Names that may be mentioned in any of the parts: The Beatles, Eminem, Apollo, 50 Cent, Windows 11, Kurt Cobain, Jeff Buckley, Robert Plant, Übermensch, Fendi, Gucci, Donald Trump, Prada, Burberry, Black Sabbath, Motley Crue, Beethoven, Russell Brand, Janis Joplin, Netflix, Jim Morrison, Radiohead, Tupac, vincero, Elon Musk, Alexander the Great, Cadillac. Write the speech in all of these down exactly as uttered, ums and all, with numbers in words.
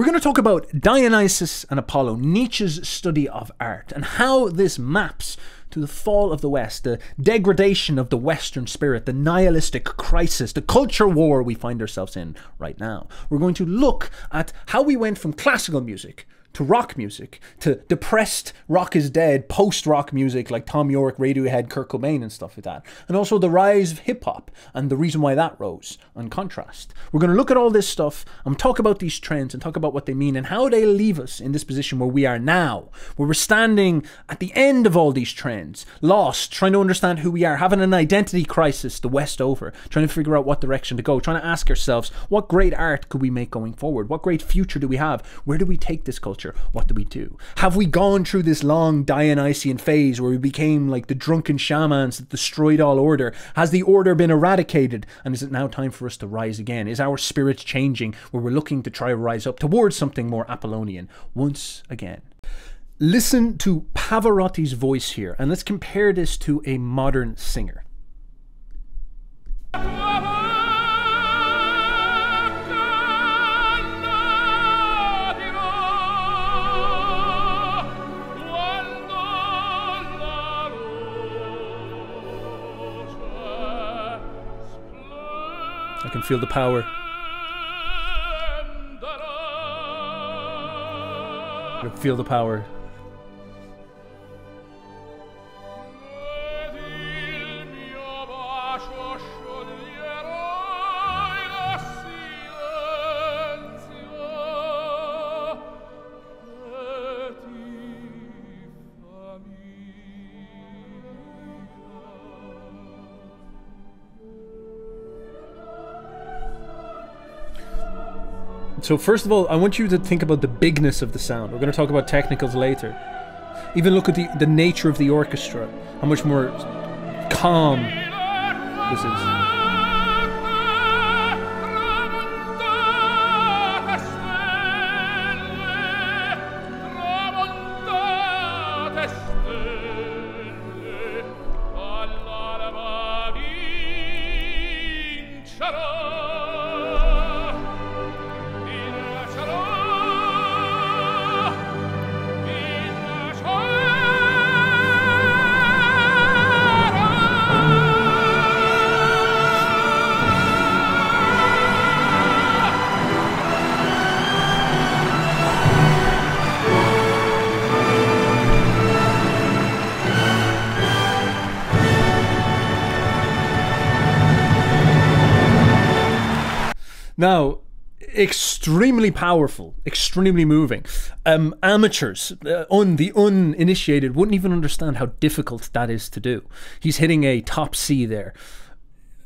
We're going to talk about Dionysus and Apollo, Nietzsche's study of art, and how this maps to the fall of the West, the degradation of the Western spirit, the nihilistic crisis, the culture war we find ourselves in right now. We're going to look at how we went from classical music to rock music, to depressed rock is dead, post-rock music like Thom Yorke, Radiohead, Kurt Cobain and stuff like that. And also the rise of hip-hop and the reason why that rose, in contrast. We're going to look at all this stuff and talk about these trends and talk about what they mean and how they leave us in this position where we are now, where we're standing at the end of all these trends, lost, trying to understand who we are, having an identity crisis the West over, trying to figure out what direction to go, trying to ask ourselves, what great art could we make going forward? What great future do we have? Where do we take this culture? What do we do? Have we gone through this long Dionysian phase where we became like the drunken shamans that destroyed all order? Has the order been eradicated? And is it now time for us to rise again? Is our spirit changing where we're looking to try to rise up towards something more Apollonian once again? Listen to Pavarotti's voice here, and let's compare this to a modern singer. I can feel the power. I can feel the power. So first of all, I want you to think about the bigness of the sound. We're going to talk about technicals later. Even look at the, the nature of the orchestra, how much more calm this is. Now, extremely powerful, extremely moving. Um, amateurs, uh, un, the uninitiated, wouldn't even understand how difficult that is to do. He's hitting a top C there,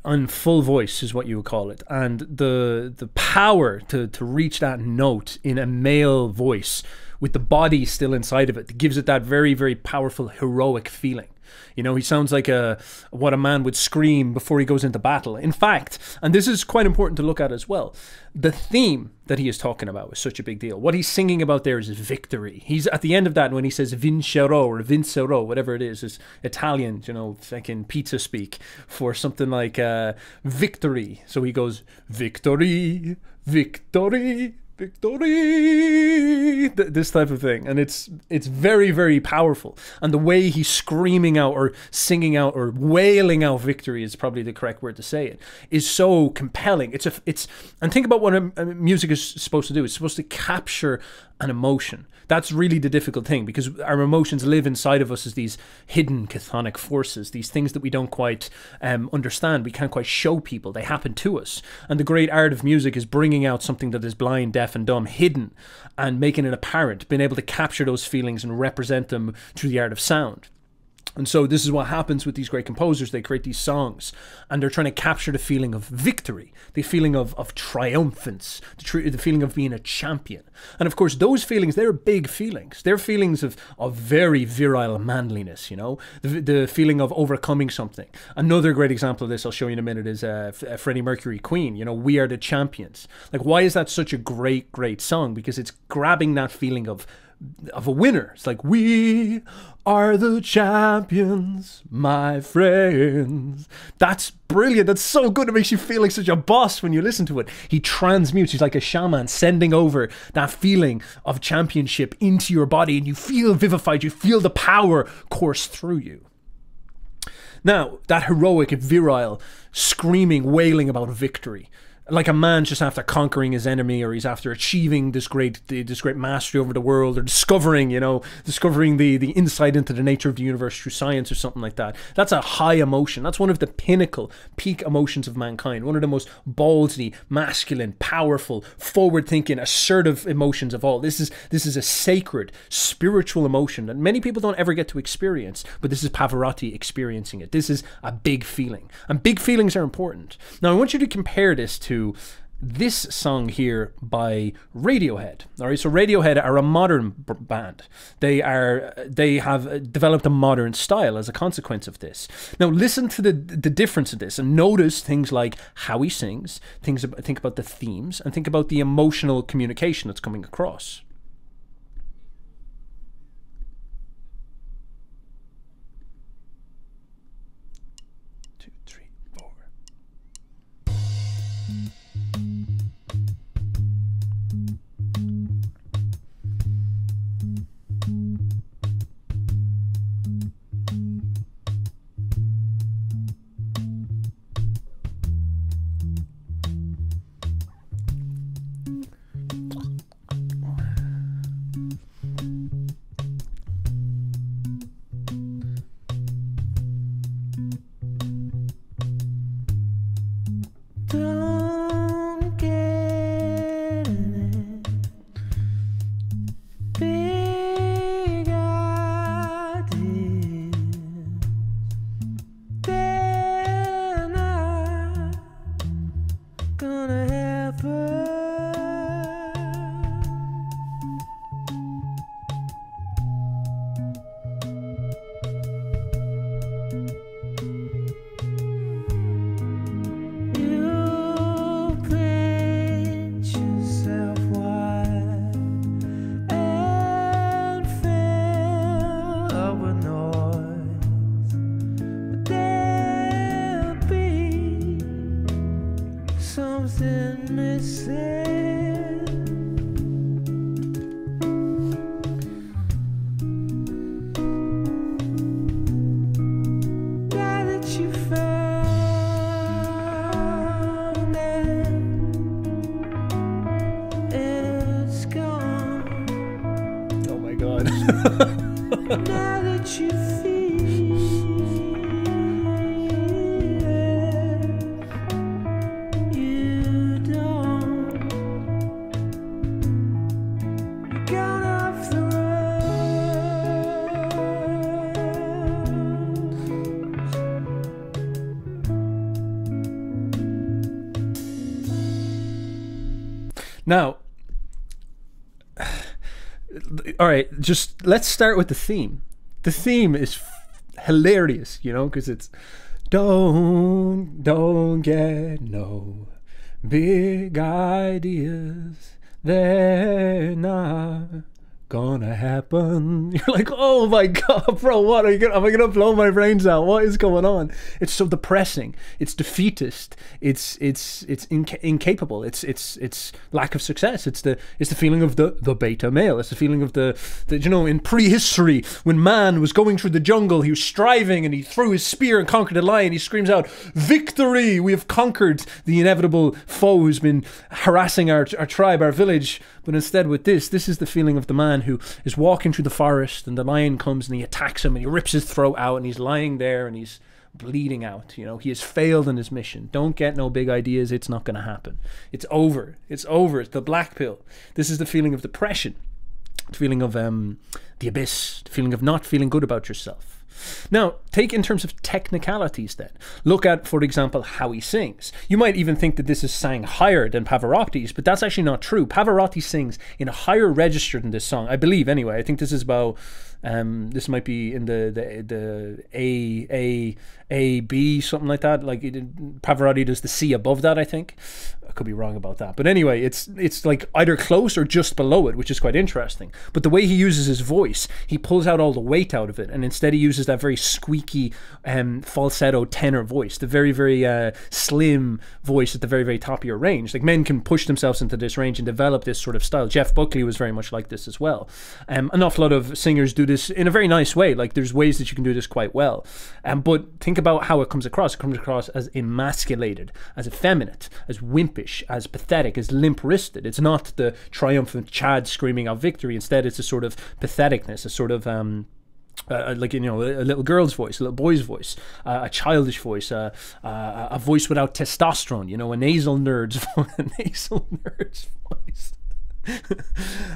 on full voice is what you would call it. And the the power to, to reach that note in a male voice with the body still inside of it gives it that very, very powerful heroic feeling. You know, he sounds like a what a man would scream before he goes into battle. In fact, and this is quite important to look at as well, the theme that he is talking about is such a big deal. What he's singing about there is victory. He's at the end of that when he says vincero or vincero, whatever it is, is Italian, you know, fucking pizza speak for something like uh, victory. So he goes victory, victory, victory, Th this type of thing, and it's it's very, very powerful. And the way he's screaming out or singing out or wailing out victory is probably the correct word to say it, is so compelling. It's a it's and think about what a, a music is supposed to do. It's supposed to capture an emotion. That's really the difficult thing, because our emotions live inside of us as these hidden chthonic forces, these things that we don't quite um, understand. We can't quite show people. They happen to us. And the great art of music is bringing out something that is blind, deaf and dumb, hidden, and making it apparent, being able to capture those feelings and represent them through the art of sound. And so this is what happens with these great composers. They create these songs and they're trying to capture the feeling of victory, the feeling of, of triumphance, the, tr the feeling of being a champion. And of course, those feelings, they're big feelings. They're feelings of, of very virile manliness, you know, the, the feeling of overcoming something. Another great example of this I'll show you in a minute is uh, F Freddie Mercury, Queen, you know, We Are the Champions. Like, why is that such a great, great song? Because it's grabbing that feeling of of a winner. It's like, we are the champions, my friends. That's brilliant. That's so good. It makes you feel like such a boss when you listen to it. He transmutes. He's like a shaman sending over that feeling of championship into your body, and you feel vivified. You feel the power course through you. Now, that heroic and virile screaming, wailing about victory, like a man just after conquering his enemy, or he's after achieving this great this great mastery over the world, or discovering, you know, discovering the, the insight into the nature of the universe through science or something like that. That's a high emotion. That's one of the pinnacle, peak emotions of mankind. One of the most ballsy, masculine, powerful, forward-thinking, assertive emotions of all. This is, this is a sacred, spiritual emotion that many people don't ever get to experience, but this is Pavarotti experiencing it. This is a big feeling. And big feelings are important. Now, I want you to compare this to this song here by Radiohead. All right, so Radiohead are a modern band. They are they have developed a modern style as a consequence of this. Now listen to the the difference of this, and notice things like how he sings, things about, think about the themes, and think about the emotional communication that's coming across. Now, all right, just let's start with the theme. The theme is hilarious, you know, because it's don't, don't get no big ideas. They're not gonna happen. You're like, oh my God, bro, what are you gonna, am I gonna blow my brains out? What is going on? It's so depressing. It's defeatist. It's it's it's inca incapable. It's it's it's lack of success. It's the it's the feeling of the the beta male. It's the feeling of the, the you know, in prehistory when man was going through the jungle, he was striving and he threw his spear and conquered a lion. He screams out, "Victory! We have conquered the inevitable foe who's been harassing our our tribe, our village." But instead, with this, this is the feeling of the man who is walking through the forest, and the lion comes and he attacks him and he rips his throat out, and he's lying there and he's bleeding out. You know, he has failed in his mission. Don't get no big ideas. It's not going to happen. It's over. It's over. It's the black pill. This is the feeling of depression, the feeling of um, the abyss, the feeling of not feeling good about yourself. Now, take in terms of technicalities then. Look at, for example, how he sings. You might even think that this is sang higher than Pavarotti's, but that's actually not true. Pavarotti sings in a higher register than this song, I believe anyway. I think this is about, um, this might be in the, the, the A, A, A, B, something like that. Like it, Pavarotti does the C above that, I think. could be wrong about that, but anyway, it's it's like either close or just below it, which is quite interesting. But the way he uses his voice, he pulls out all the weight out of it, and instead he uses that very squeaky um, falsetto tenor voice, the very very uh, slim voice at the very very top of your range. Like, men can push themselves into this range and develop this sort of style. Jeff Buckley was very much like this as well. Um, an awful lot of singers do this in a very nice way. Like, there's ways that you can do this quite well, um, but think about how it comes across. It comes across as emasculated, as effeminate, as wimpish, as pathetic, as limp-wristed. It's not the triumphant Chad screaming out victory. Instead, it's a sort of patheticness, a sort of um, uh, like, you know, a little girl's voice, a little boy's voice, uh, a childish voice, uh, uh, a voice without testosterone. You know, a nasal nerd's a nasal nerd's voice.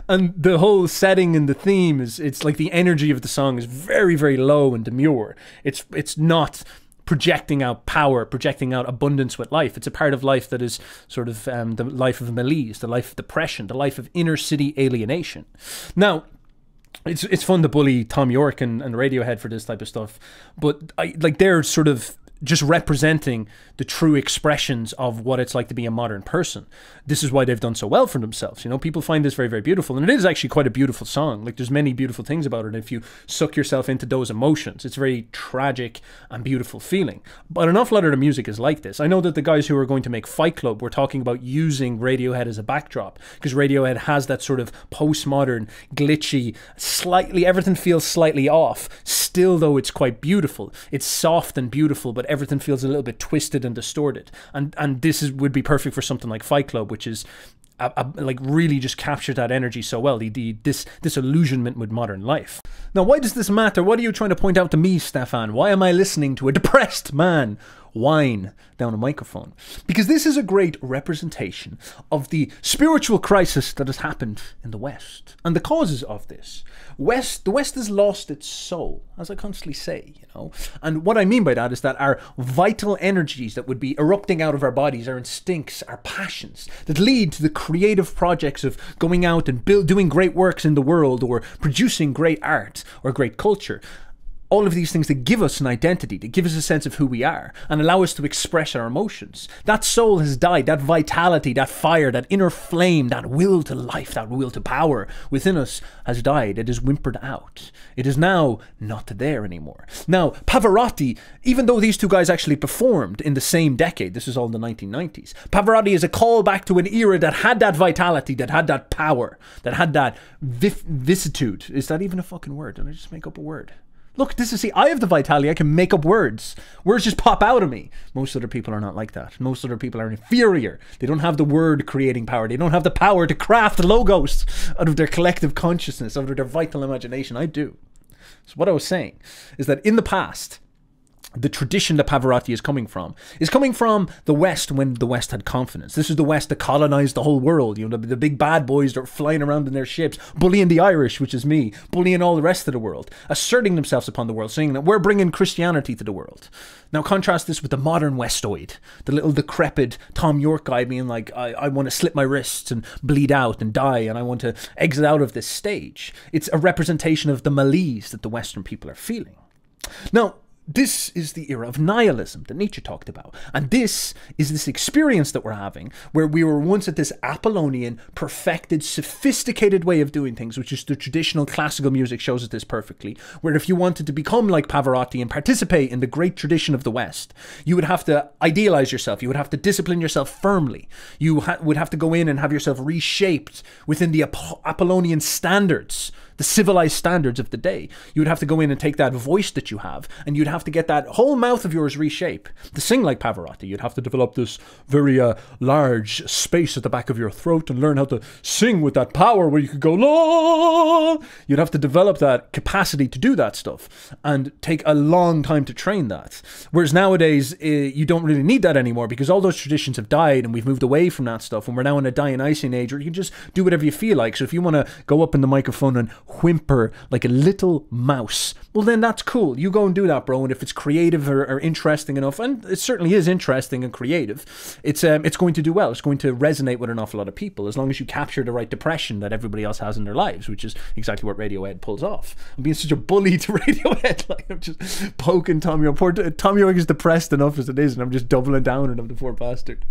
And the whole setting and the theme is, it's like the energy of the song is very, very low and demure. It's it's not projecting out power, projecting out abundance with life. It's a part of life that is sort of um, the life of malaise, the life of depression, the life of inner city alienation. Now, it's it's fun to bully Thom Yorke and, and Radiohead for this type of stuff, but I, like, they're sort of just representing the true expressions of what it's like to be a modern person. This is why they've done so well for themselves. You know, people find this very, very beautiful, and it is actually quite a beautiful song. Like, there's many beautiful things about it. If you suck yourself into those emotions, it's a very tragic and beautiful feeling. But an awful lot of the music is like this. I know that the guys who are going to make Fight Club were talking about using Radiohead as a backdrop, because Radiohead has that sort of postmodern, glitchy, slightly, everything feels slightly off, still though it's quite beautiful. It's soft and beautiful, but everything feels a little bit twisted and distorted, and and this is would be perfect for something like Fight Club, which is a, a, like really just captured that energy so well, the, the this disillusionment with modern life. Now, why does this matter? What are you trying to point out to me, Stefan? Why am I listening to a depressed man whine down a microphone? Because this is a great representation of the spiritual crisis that has happened in the West, and the causes of this. West, the West has lost its soul, as I constantly say, you know. And what I mean by that is that our vital energies that would be erupting out of our bodies, our instincts, our passions, that lead to the creative projects of going out and build, doing great works in the world, or producing great art or great culture. All of these things that give us an identity, that give us a sense of who we are, and allow us to express our emotions. That soul has died, that vitality, that fire, that inner flame, that will to life, that will to power within us has died. It is whimpered out. It is now not there anymore. Now, Pavarotti, even though these two guys actually performed in the same decade, this is all in the nineteen nineties, Pavarotti is a callback to an era that had that vitality, that had that power, that had that vicissitude. Is that even a fucking word? Did I just make up a word? Look, this is, see, I have the vitality, I can make up words. Words just pop out of me. Most other people are not like that. Most other people are inferior. They don't have the word creating power. They don't have the power to craft logos out of their collective consciousness, out of their vital imagination. I do. So what I was saying is that in the past, the tradition that Pavarotti is coming from is coming from the West, when the West had confidence. This is the West that colonized the whole world. You know, the, the big bad boys that are flying around in their ships, bullying the Irish, which is me, bullying all the rest of the world, asserting themselves upon the world, saying that we're bringing Christianity to the world. Now contrast this with the modern Westoid, the little decrepit Thom Yorke guy being like, I, I want to slip my wrists and bleed out and die, and I want to exit out of this stage. It's a representation of the malaise that the Western people are feeling. Now, this is the era of nihilism that Nietzsche talked about. And this is this experience that we're having, where we were once at this Apollonian, perfected, sophisticated way of doing things, which is the traditional classical music shows us this perfectly, where if you wanted to become like Pavarotti and participate in the great tradition of the West, you would have to idealize yourself. You would have to discipline yourself firmly. You ha would have to go in and have yourself reshaped within the Ap Apollonian standards, the civilized standards of the day. You would have to go in and take that voice that you have, and you'd have to get that whole mouth of yours reshape to sing like Pavarotti. You'd have to develop this very uh, large space at the back of your throat and learn how to sing with that power where you could go la. You'd have to develop that capacity to do that stuff and take a long time to train that. Whereas nowadays, uh, you don't really need that anymore, because all those traditions have died and we've moved away from that stuff, and we're now in a Dionysian age where you can just do whatever you feel like. So if you want to go up in the microphone and whimper like a little mouse, well then that's cool. You go and do that, bro. And if it's creative or, or interesting enough, and it certainly is interesting and creative, it's um, it's going to do well. It's going to resonate with an awful lot of people, as long as you capture the right depression that everybody else has in their lives, which is exactly what Radiohead pulls off. I'm being such a bully to Radiohead, like I'm just poking Thom Yorke. Poor Thom Yorke is depressed enough as it is, and I'm just doubling down on him, the poor bastard.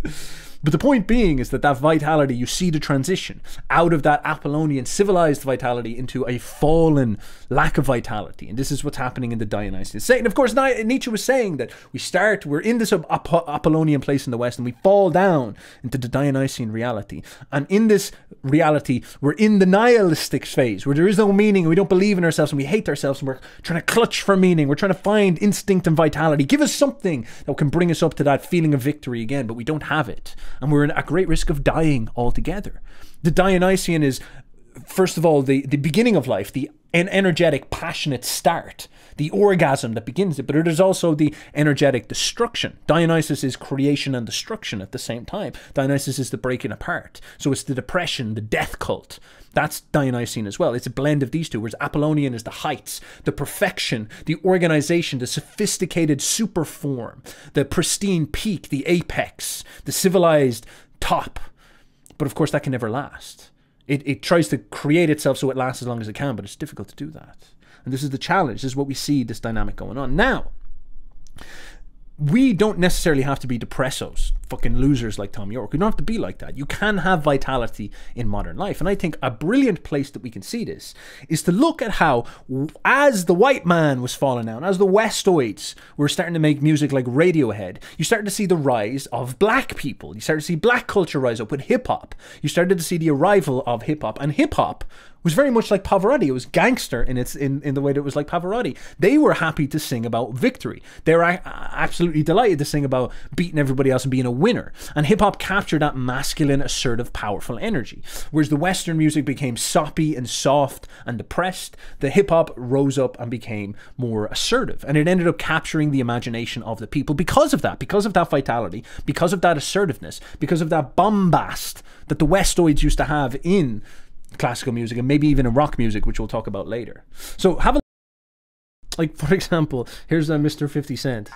But the point being is that that vitality, you see the transition out of that Apollonian civilized vitality into a fallen lack of vitality. And this is what's happening in the Dionysian state. And of course, Nietzsche was saying that we start, we're in this Apollonian place in the West and we fall down into the Dionysian reality. And in this reality, we're in the nihilistic phase where there is no meaning and we don't believe in ourselves and we hate ourselves and we're trying to clutch for meaning. We're trying to find instinct and vitality. Give us something that can bring us up to that feeling of victory again, but we don't have it. And we're at great risk of dying altogether. The Dionysian is, first of all, the, the beginning of life, the an energetic, passionate start, the orgasm that begins it, but there's also the energetic destruction. Dionysus is creation and destruction at the same time. Dionysus is the breaking apart. So it's the depression, the death cult. That's Dionysian as well. It's a blend of these two, whereas Apollonian is the heights, the perfection, the organization, the sophisticated super form, the pristine peak, the apex, the civilized top. But of course, that can never last. It, it tries to create itself so it lasts as long as it can, but it's difficult to do that. And this is the challenge. This is what we see, this dynamic going on. Now, we don't necessarily have to be depressos, fucking losers like Thom Yorke. We don't have to be like that. You can have vitality in modern life. And I think a brilliant place that we can see this is to look at how, as the white man was falling down, as the Westoids were starting to make music like Radiohead, you started to see the rise of black people. You started to see black culture rise up with hip-hop. You started to see the arrival of hip-hop. And hip-hop was very much like Pavarotti. It was gangster in its in, in the way that it was like Pavarotti. They were happy to sing about victory. They were absolutely delighted to sing about beating everybody else and being a winner. And hip-hop captured that masculine, assertive, powerful energy. Whereas the Western music became soppy and soft and depressed, the hip-hop rose up and became more assertive. And it ended up capturing the imagination of the people because of that, because of that vitality, because of that assertiveness, because of that bombast that the Westoids used to have in classical music and maybe even in rock music, which we'll talk about later. So have a, like, for example, here's uh, Mister fifty cent.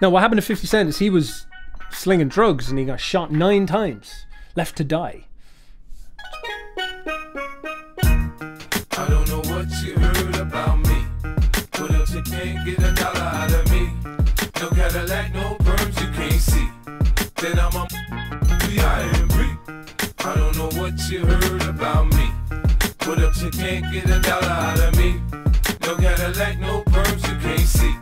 Now what happened to fifty cent is he was slinging drugs and he got shot nine times, left to die. I don't know what you heard about me, but if you can't get a dollar out of me, no Cadillac, no Brahms, you can't see, then I'm a I don't know what you heard about me, but if you can't get a dollar out of me, no Cadillac, no Brahms, you can't see,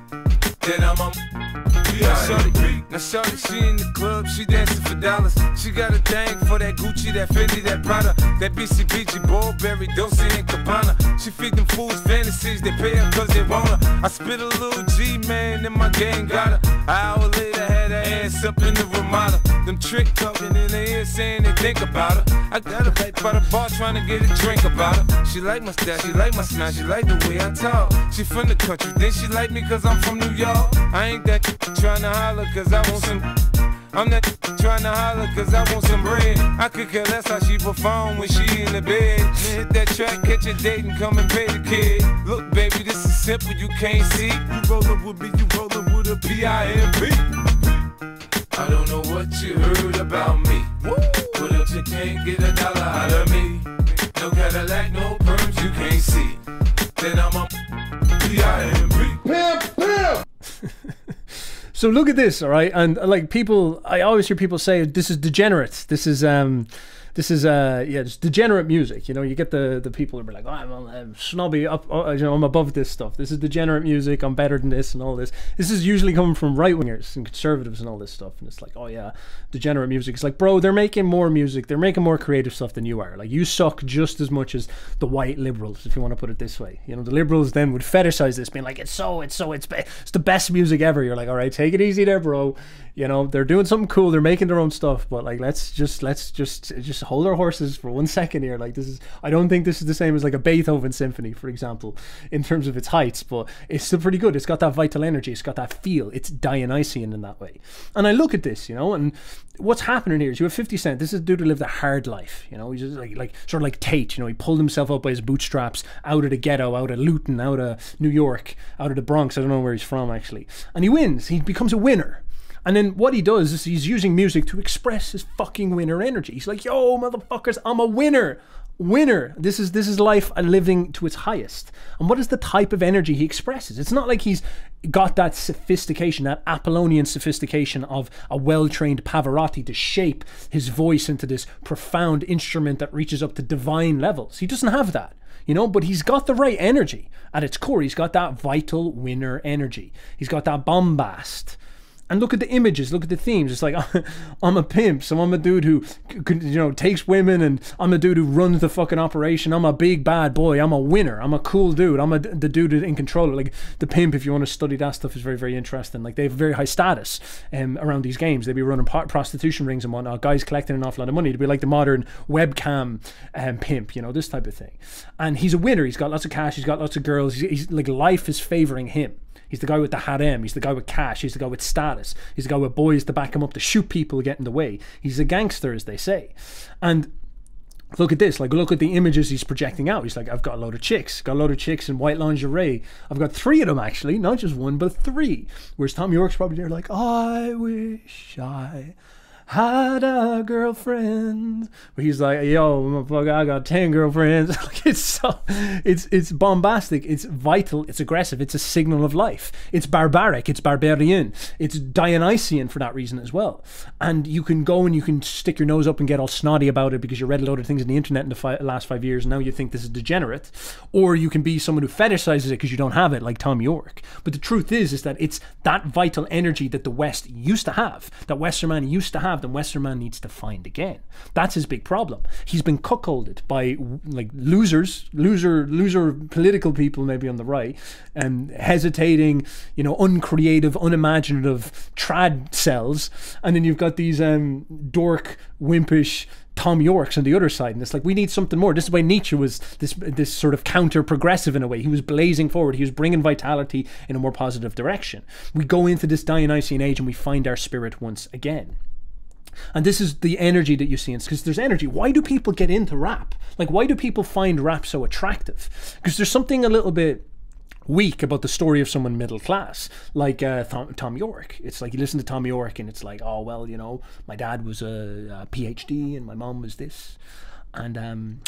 then I'm a B I M B. Now shorty, she in the club, she dancing for dollars. She got a thing for that Gucci, that Fendi, that Prada, that B C B G, Burberry, Dolce and Gabbana. She feed them fools fantasies, they pay her cause they want her. I spit a little G, man, and my gang got her. An hour later, had her ass up in the Ramada. Them trick talking in the ear saying they think about her. I got her right by the bar trying to get a drink about her. She like my style, she like my smile, she like the way I talk. She from the country, then she like me cause I'm from New York. I ain't that trying to holler cause I want some. I'm not trying to holler cause I want some bread. I could care less how she perform when she in the bed. She hit that track, catch a date and come and pay the kid. Look baby, this is simple, you can't see. You roll up with me, you roll up with a B I M B. I don't know what you heard about me. Woo. But if you can't get a dollar out of me, no Cadillac, no perms, you can't see, then I'm a B I M B. Pimp, pimp! So look at this, all right? And like people, I always hear people say, this is degenerate. This is, um, this is, uh, yeah, it's degenerate music. You know, you get the, the people who are like, oh, I'm, I'm snobby, up, uh, you know, I'm above this stuff. This is degenerate music, I'm better than this and all this. This is usually coming from right-wingers and conservatives and all this stuff. And it's like, oh yeah, degenerate music. It's like, bro, they're making more music. They're making more creative stuff than you are. Like you suck just as much as the white liberals, if you want to put it this way. You know, the liberals then would fetishize this, being like, it's so, it's so, it's, it's the best music ever. You're like, all right, take Take it easy there, bro. You know, they're doing something cool, they're making their own stuff, but like let's just let's just just hold our horses for one second here. Like this is, I don't think this is the same as like a Beethoven symphony, for example, in terms of its heights, but it's still pretty good. It's got that vital energy, it's got that feel, it's Dionysian in that way. And I look at this, you know, and what's happening here is you have fifty cent. This is a dude who lived a hard life, you know, he's just like like sort of like Tate, you know, he pulled himself up by his bootstraps out of the ghetto, out of Luton, out of New York, out of the Bronx. I don't know where he's from actually. And he wins. He becomes a winner. And then what he does is he's using music to express his fucking winner energy. He's like, yo, motherfuckers, I'm a winner. Winner. This is this is life living to its highest. And what is the type of energy he expresses? It's not like he's got that sophistication, that Apollonian sophistication of a well-trained Pavarotti to shape his voice into this profound instrument that reaches up to divine levels. He doesn't have that, you know, but he's got the right energy. At its core, he's got that vital winner energy. He's got that bombast. And look at the images, look at the themes. It's like, I'm a pimp, so I'm a dude who, you know, takes women, and I'm a dude who runs the fucking operation. I'm a big bad boy. I'm a winner. I'm a cool dude. I'm a, the dude in control. Like, the pimp, if you want to study that stuff, is very, very interesting. Like, they have very high status um, around these games. They'd be running prostitution rings and whatnot, guys collecting an awful lot of money. It'd be like the modern webcam um, pimp, you know, this type of thing. And he's a winner. He's got lots of cash. He's got lots of girls. He's, he's like, life is favoring him. He's the guy with the harem. He's the guy with cash. He's the guy with status. He's the guy with boys to back him up, to shoot people who get in the way. He's a gangster, as they say. And look at this. Like, look at the images he's projecting out. He's like, I've got a load of chicks. Got a load of chicks in white lingerie. I've got three of them, actually. Not just one, but three. Whereas Thom Yorke's probably there like, I wish I had a girlfriend. But he's like, yo, I got ten girlfriends. It's so, it's it's bombastic, it's vital, it's aggressive, it's a signal of life. It's barbaric, it's barbarian, it's Dionysian for that reason as well. And you can go and you can stick your nose up and get all snotty about it because you read a load of things on the internet in the fi last five years and now you think this is degenerate. Or you can be someone who fetishizes it because you don't have it, like Thom Yorke. But the truth is, is that it's that vital energy that the West used to have, that Western man used to have, then Western man needs to find again. That's his big problem. He's been cuckolded by like losers, loser, loser political people maybe on the right, and hesitating, you know, uncreative, unimaginative trad cells. And then you've got these um, dork, wimpish Thom Yorkes on the other side, and it's like, we need something more. This is why Nietzsche was this this sort of counter-progressive in a way. He was blazing forward. He was bringing vitality in a more positive direction. We go into this Dionysian age and we find our spirit once again. And this is the energy that you see, because there's energy. Why do people get into rap? Like, why do people find rap so attractive? Because there's something a little bit weak about the story of someone middle class, like uh, Thom, Thom Yorke. It's like, you listen to Thom Yorke and it's like, oh, well, you know, my dad was a, a PhD and my mom was this. And, um,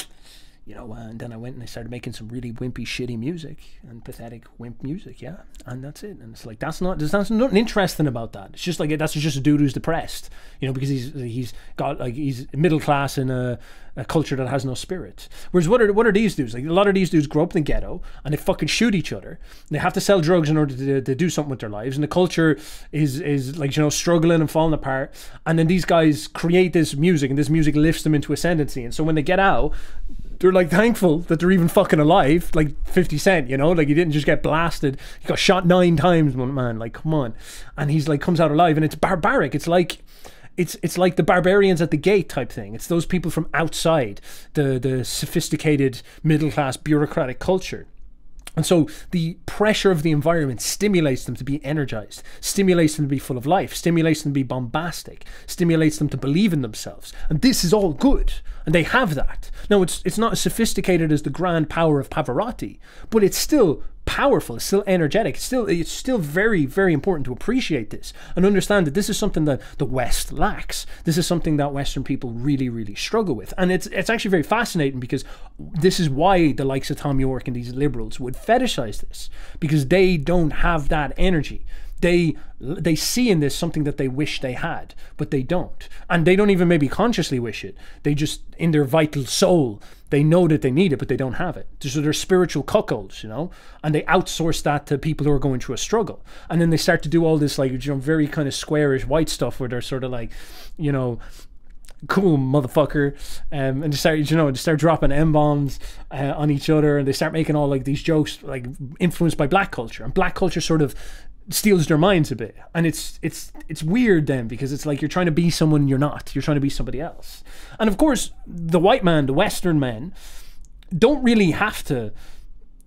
you know, and then I went and I started making some really wimpy, shitty music and pathetic wimp music, yeah. And that's it. And it's like, that's not, there's nothing interesting about that. It's just like, that's just a dude who's depressed, you know, because he's he's got like, he's middle class in a, a culture that has no spirit. Whereas what are what are these dudes? Like, a lot of these dudes grow up in the ghetto and they fucking shoot each other. They have to sell drugs in order to, to do something with their lives. And the culture is is like, you know, struggling and falling apart. And then these guys create this music, and this music lifts them into ascendancy. And so when they get out, they're like thankful that they're even fucking alive. Like fifty cent, you know, like, he didn't just get blasted. He got shot nine times, man. Like, come on. And he's like, comes out alive, and it's barbaric. It's like, it's it's like the barbarians at the gate type thing. It's those people from outside the the sophisticated middle class bureaucratic culture. And so the pressure of the environment stimulates them to be energized, stimulates them to be full of life, stimulates them to be bombastic, stimulates them to believe in themselves. And this is all good. And they have that. Now, it's, it's not as sophisticated as the grand power of Pavarotti, but it's still powerful. It's still energetic. It's still, it's still very, very important to appreciate this and understand that this is something that the West lacks. This is something that Western people really, really struggle with. And it's, it's actually very fascinating, because this is why the likes of Thom Yorke and these liberals would fetishize this, because they don't have that energy. They they see in this something that they wish they had, but they don't. And they don't even maybe consciously wish it. They just, in their vital soul, they know that they need it, but they don't have it. So they're spiritual cuckolds, you know? And they outsource that to people who are going through a struggle. And then they start to do all this, like, you know, very kind of squarish white stuff where they're sort of like, you know, cool motherfucker, um, and they start, you know, they start dropping M-bombs uh, on each other, and they start making all like these jokes, like influenced by black culture. And black culture sort of steals their minds a bit, and it's it's it's weird then, because it's like, you're trying to be someone you're not. You're trying to be somebody else. And of course, the white man, the Western men, don't really have to,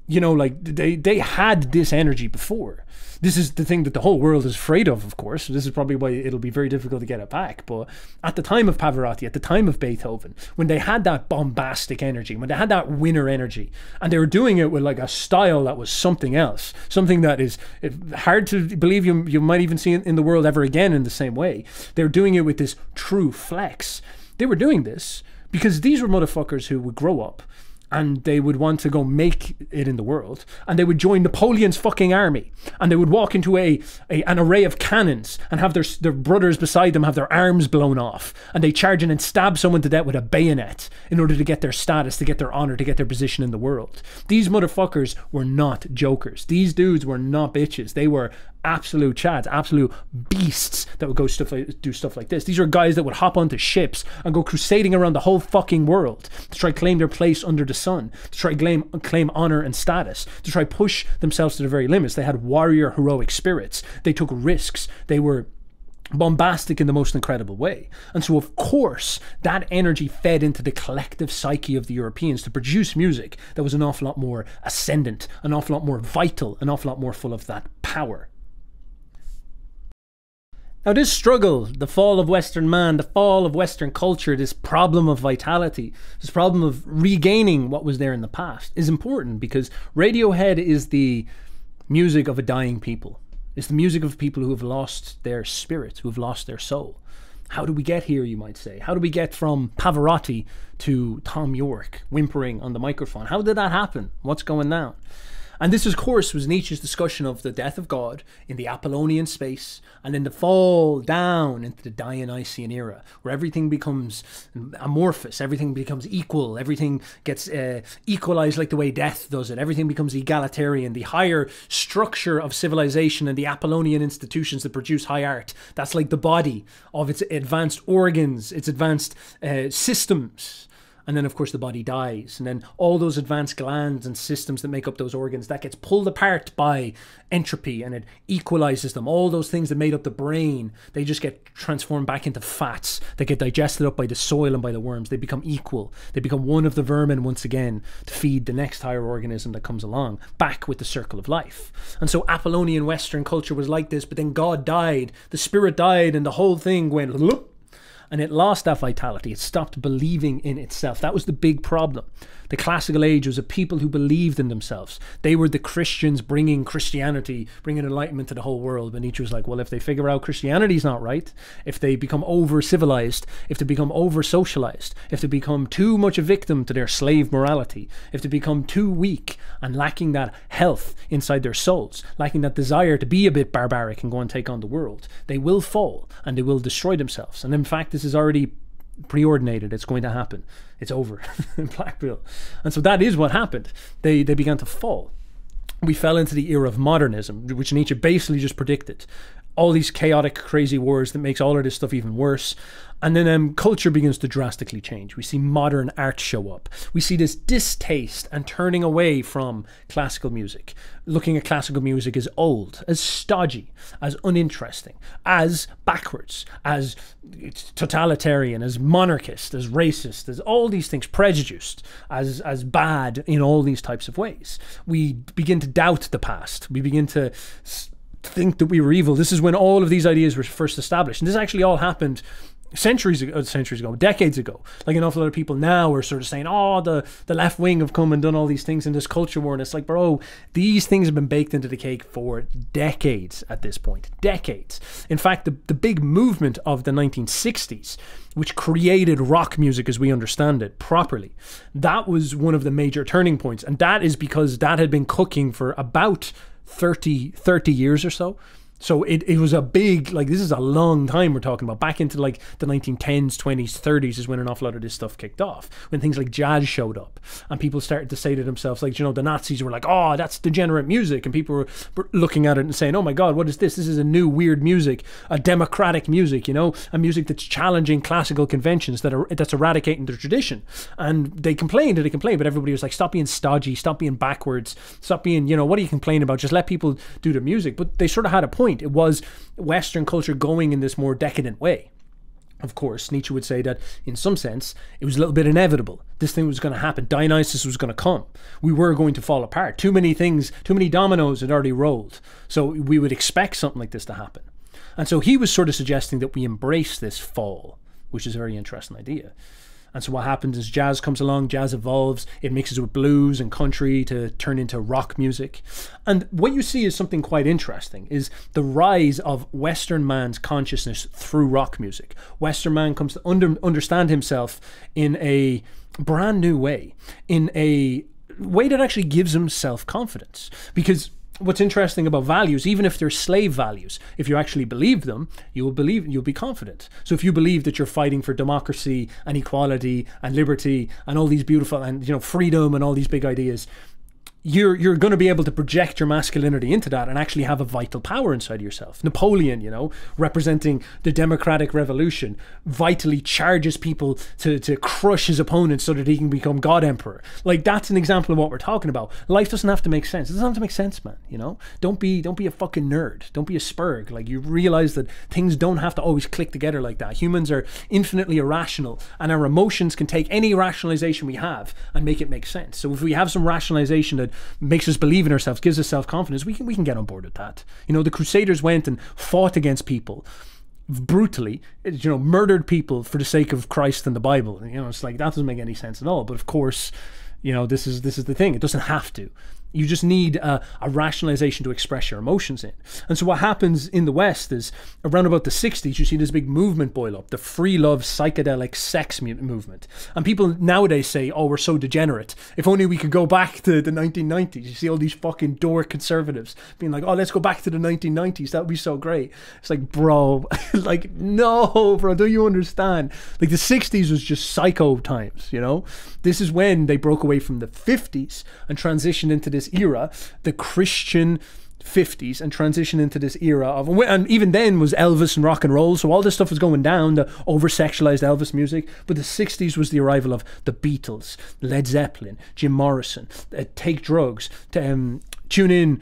you know, like, they they had this energy before. This is the thing that the whole world is afraid of, of course. This is probably why it'll be very difficult to get it back. But at the time of Pavarotti, at the time of Beethoven, when they had that bombastic energy, when they had that winner energy, and they were doing it with like a style that was something else, something that is hard to believe you, you might even see in the world ever again in the same way. They're doing it with this true flex. They were doing this because these were motherfuckers who would grow up and they would want to go make it in the world, and they would join Napoleon's fucking army, and they would walk into a, a an array of cannons and have their, their brothers beside them have their arms blown off, and they charge in and stab someone to death with a bayonet in order to get their status, to get their honor, to get their position in the world. These motherfuckers were not jokers. These dudes were not bitches. They were absolute chads, absolute beasts that would go stuff like, do stuff like this. These are guys that would hop onto ships and go crusading around the whole fucking world to try to claim their place under the sun, to try to claim, claim honor and status, to try push themselves to the very limits. They had warrior heroic spirits. They took risks. They were bombastic in the most incredible way. And so of course that energy fed into the collective psyche of the Europeans to produce music that was an awful lot more ascendant, an awful lot more vital, an awful lot more full of that power. Now this struggle, the fall of Western man, the fall of Western culture, this problem of vitality, this problem of regaining what was there in the past is important, because Radiohead is the music of a dying people. It's the music of people who have lost their spirit, who have lost their soul. How do we get here, you might say? How do we get from Pavarotti to Thom Yorke whimpering on the microphone? How did that happen? What's going down? And this, of course, was Nietzsche's discussion of the death of God in the Apollonian space, and then the fall down into the Dionysian era, where everything becomes amorphous, everything becomes equal, everything gets uh, equalized like the way death does it, everything becomes egalitarian, the higher structure of civilization and the Apollonian institutions that produce high art. That's like the body of its advanced organs, its advanced uh, systems. And then, of course, the body dies. And then all those advanced glands and systems that make up those organs, that gets pulled apart by entropy, and it equalizes them. All those things that made up the brain, they just get transformed back into fats. They get digested up by the soil and by the worms. They become equal. They become one of the vermin once again to feed the next higher organism that comes along, back with the circle of life. And so Apollonian Western culture was like this, but then God died, the spirit died, and the whole thing went loop. And it lost that vitality. It stopped believing in itself. That was the big problem. The classical age was a people who believed in themselves. They were the Christians bringing Christianity, bringing enlightenment to the whole world. But Nietzsche was like, well, if they figure out Christianity's not right, if they become over-civilized, if they become over-socialized, if they become too much a victim to their slave morality, if they become too weak and lacking that health inside their souls, lacking that desire to be a bit barbaric and go and take on the world, they will fall and they will destroy themselves. And in fact, this is already preordinated. It's going to happen. It's over. Black pill. And so that is what happened. They, they began to fall. We fell into the era of modernism, which Nietzsche basically just predicted. All these chaotic, crazy wars that makes all of this stuff even worse. And then um, culture begins to drastically change. We see modern art show up. We see this distaste and turning away from classical music. Looking at classical music as old, as stodgy, as uninteresting, as backwards, as totalitarian, as monarchist, as racist, as all these things, prejudiced, as, as bad in all these types of ways. We begin to doubt the past. We begin to think that we were evil. This is when all of these ideas were first established. And this actually all happened centuries ago, centuries ago, decades ago. Like an awful lot of people now are sort of saying, oh, the, the left wing have come and done all these things in this culture war. And it's like, bro, these things have been baked into the cake for decades at this point. Decades. In fact, the, the big movement of the nineteen sixties, which created rock music as we understand it properly, that was one of the major turning points. And that is because that had been cooking for about thirty years or so. So it, it was a big, like, this is a long time we're talking about. Back into like the nineteen tens, twenties, thirties is when an awful lot of this stuff kicked off. When things like jazz showed up and people started to say to themselves, like, you know, the Nazis were like, oh, that's degenerate music. And people were looking at it and saying, oh my God, what is this? This is a new weird music, a democratic music, you know, a music that's challenging classical conventions, that are, that's eradicating their tradition. And they complained and they complained, but everybody was like, stop being stodgy, stop being backwards, stop being, you know, what are you complaining about? Just let people do their music. But they sort of had a point. It was Western culture going in this more decadent way. Of course, Nietzsche would say that in some sense, it was a little bit inevitable. This thing was going to happen. Dionysus was going to come. We were going to fall apart. Too many things, too many dominoes had already rolled. So we would expect something like this to happen. And so he was sort of suggesting that we embrace this fall, which is a very interesting idea. And so what happens is jazz comes along, jazz evolves, it mixes with blues and country to turn into rock music. And what you see is something quite interesting, is the rise of Western man's consciousness through rock music. Western man comes to under, understand himself in a brand new way, in a way that actually gives him self-confidence. Because what's interesting about values, even if they're slave values, if you actually believe them, you will believe, you'll be confident. So if you believe that you're fighting for democracy and equality and liberty and all these beautiful, and you know, freedom and all these big ideas, you're you're going to be able to project your masculinity into that and actually have a vital power inside yourself. Napoleon, you know, representing the democratic revolution, vitally charges people to, to crush his opponents so that he can become God Emperor. Like, that's an example of what we're talking about. Life doesn't have to make sense. It doesn't have to make sense, man. You know, don't be don't be a fucking nerd. Don't be a spurg. Like, you realize that things don't have to always click together like that. Humans are infinitely irrational, and our emotions can take any rationalization we have and make it make sense. So if we have some rationalization that makes us believe in ourselves, gives us self-confidence, we can we can get on board with that. You know, the Crusaders went and fought against people brutally, you know, murdered people for the sake of Christ and the Bible. You know, it's like, that doesn't make any sense at all. But of course, you know, this is this is the thing. It doesn't have to. You just need a, a rationalization to express your emotions in. And so what happens in the West is, around about the sixties, you see this big movement boil up, the free love, psychedelic sex movement. And people nowadays say, oh, we're so degenerate. If only we could go back to the nineteen nineties. You see all these fucking dork conservatives being like, oh, let's go back to the nineteen nineties. That would be so great. It's like, bro, like, no, bro, do you understand? Like, the sixties was just psycho times, you know? This is when they broke away from the fifties and transitioned into this This era, the Christian fifties, and transition into this era of, and even then was Elvis and rock and roll. So all this stuff was going down, the over sexualized Elvis music. But the sixties was the arrival of the Beatles, Led Zeppelin, Jim Morrison, uh, Take Drugs, um, Tune In,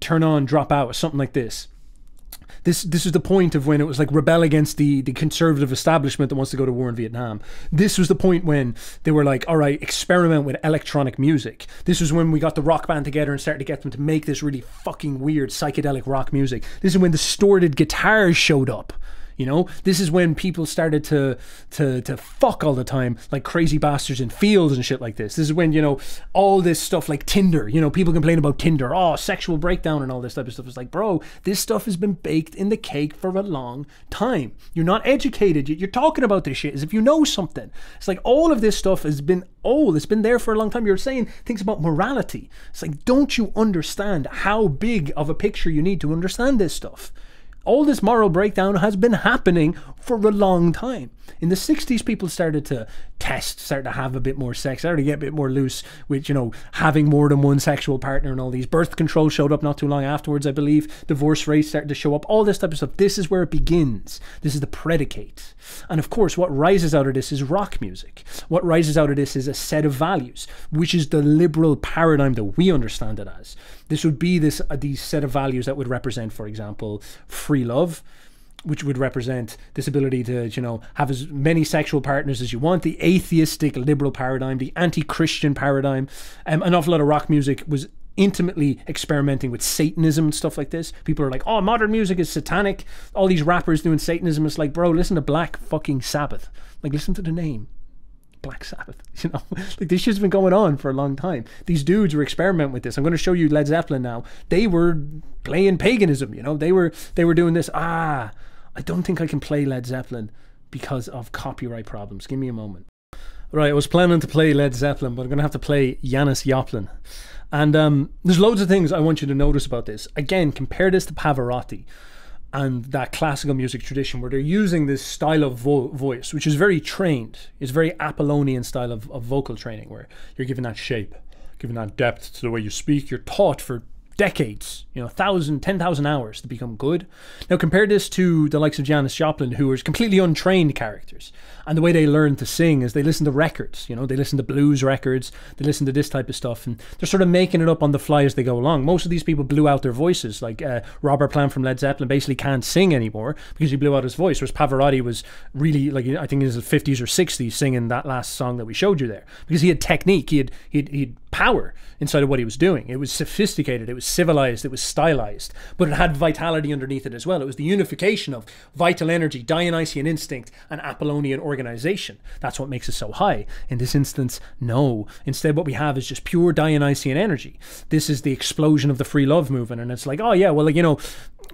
Turn On, Drop Out, or something like this. This this is the point of when it was like, rebel against the, the conservative establishment that wants to go to war in Vietnam. This was the point when they were like, all right, experiment with electronic music. This was when we got the rock band together and started to get them to make this really fucking weird psychedelic rock music. This is when distorted guitars showed up. You know, this is when people started to, to to fuck all the time, like crazy bastards in fields and shit like this. This is when, you know, all this stuff like Tinder, you know, people complain about Tinder, oh, sexual breakdown and all this type of stuff. It's like, bro, this stuff has been baked in the cake for a long time. You're not educated. You're talking about this shit as if you know something. It's like, all of this stuff has been old. It's been there for a long time. You're saying things about morality. It's like, don't you understand how big of a picture you need to understand this stuff? All this moral breakdown has been happening for a long time. In the sixties, people started to test, started to have a bit more sex, started to get a bit more loose with, you know, having more than one sexual partner and all these. Birth control showed up not too long afterwards, I believe. Divorce rates started to show up, all this type of stuff. This is where it begins. This is the predicate. And of course, what rises out of this is rock music. What rises out of this is a set of values, which is the liberal paradigm that we understand it as. This would be this uh, these set of values that would represent, for example, free love, which would represent this ability to, you know, have as many sexual partners as you want, the atheistic liberal paradigm, the anti-Christian paradigm. Um, an awful lot of rock music was intimately experimenting with Satanism and stuff like this. People are like, oh, modern music is satanic, all these rappers doing Satanism. It's like, bro, listen to Black fucking Sabbath. Like, listen to the name. Black Sabbath, you know, like, this shit's been going on for a long time. These dudes were experimenting with this. I'm going to show you Led Zeppelin now. They were playing paganism, you know, they were they were doing this. Ah, I don't think I can play Led Zeppelin because of copyright problems. Give me a moment. Right, I was planning to play Led Zeppelin, but I'm going to have to play Janis Joplin. And um, there's loads of things I want you to notice about this. Again, compare this to Pavarotti and that classical music tradition, where they're using this style of vo voice, which is very trained. It's very Apollonian style of, of vocal training, where you're given that shape, given that depth to the way you speak. You're taught for decades, you know, thousand, ten thousand hours to become good. Now compare this to the likes of Janis Joplin, who are completely untrained characters. And the way they learn to sing is they listen to records, you know, they listen to blues records, they listen to this type of stuff, and they're sort of making it up on the fly as they go along. Most of these people blew out their voices, like uh, Robert Plant from Led Zeppelin basically can't sing anymore because he blew out his voice, whereas Pavarotti was really, like, I think in his fifties or sixties, singing that last song that we showed you there, because he had technique, he had, he'd, he'd power inside of what he was doing. It was sophisticated, it was civilized, it was stylized, but it had vitality underneath it as well. It was the unification of vital energy, Dionysian instinct, and Apollonian organization. That's what makes it so high. In this instance, no. Instead, what we have is just pure Dionysian energy. This is the explosion of the free love movement, and it's like, oh yeah, well, like, you know,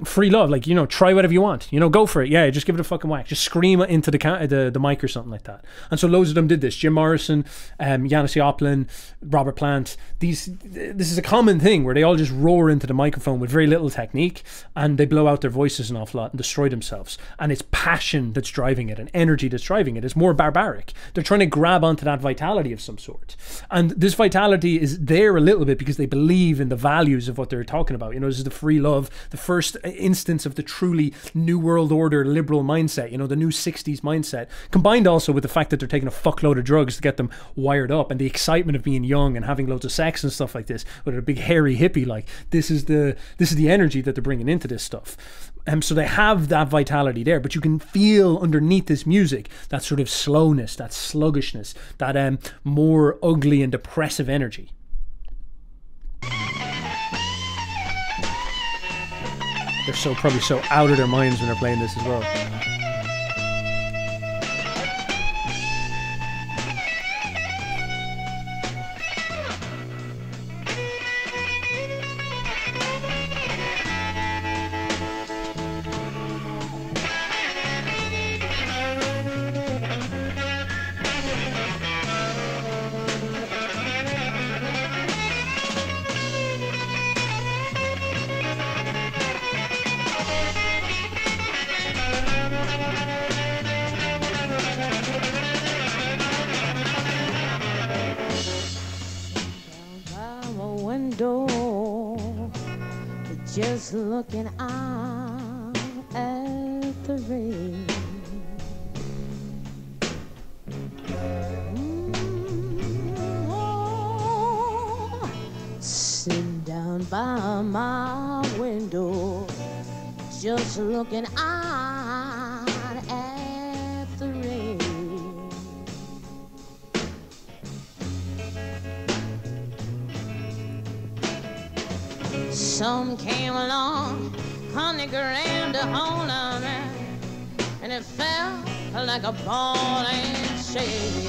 free love, like, you know, try whatever you want, you know, go for it, yeah, just give it a fucking whack, just scream into the the, the mic or something like that. And so loads of them did this. Jim Morrison, um, Janis Joplin, Robert Plant, these this is a common thing where they all just roar into the microphone with very little technique, and they blow out their voices an awful lot and destroy themselves. And it's passion that's driving it and energy that's driving it. It's more barbaric. They're trying to grab onto that vitality of some sort, and this vitality is there a little bit because they believe in the values of what they're talking about. You know, this is the free love, the first instance of the truly new world order liberal mindset, you know, the new sixties mindset, combined also with the fact that they're taking a fuckload of drugs to get them wired up, and the excitement of being young and having loads of sex and stuff like this with a big hairy hippie. Like, this is the this is the energy that they're bringing into this stuff. Um, so they have that vitality there, but you can feel underneath this music that sort of slowness, that sluggishness, that um, more ugly and depressive energy. They're so probably so out of their minds when they're playing this as well. Looking out at the rain, mm-hmm. Oh, sitting down by my window, just looking out at the rain. Some came along on the ground to hold on, and it fell like a ball and shade.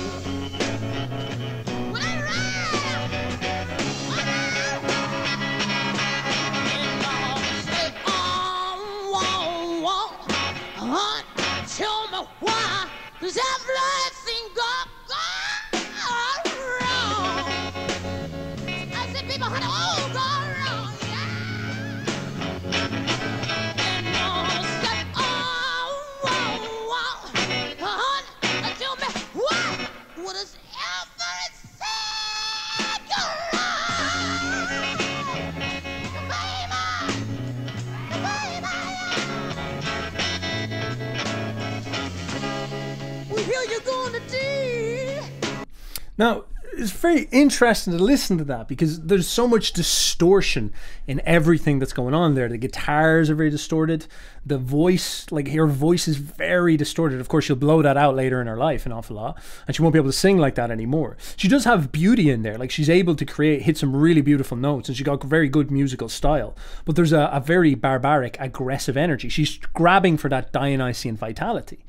Now, it's very interesting to listen to that because there's so much distortion in everything that's going on there. The guitars are very distorted. The voice, like her voice is very distorted. Of course, she'll blow that out later in her life an awful lot, and she won't be able to sing like that anymore. She does have beauty in there. Like, she's able to create, hit some really beautiful notes, and she got very good musical style. But there's a, a very barbaric, aggressive energy. She's grabbing for that Dionysian vitality.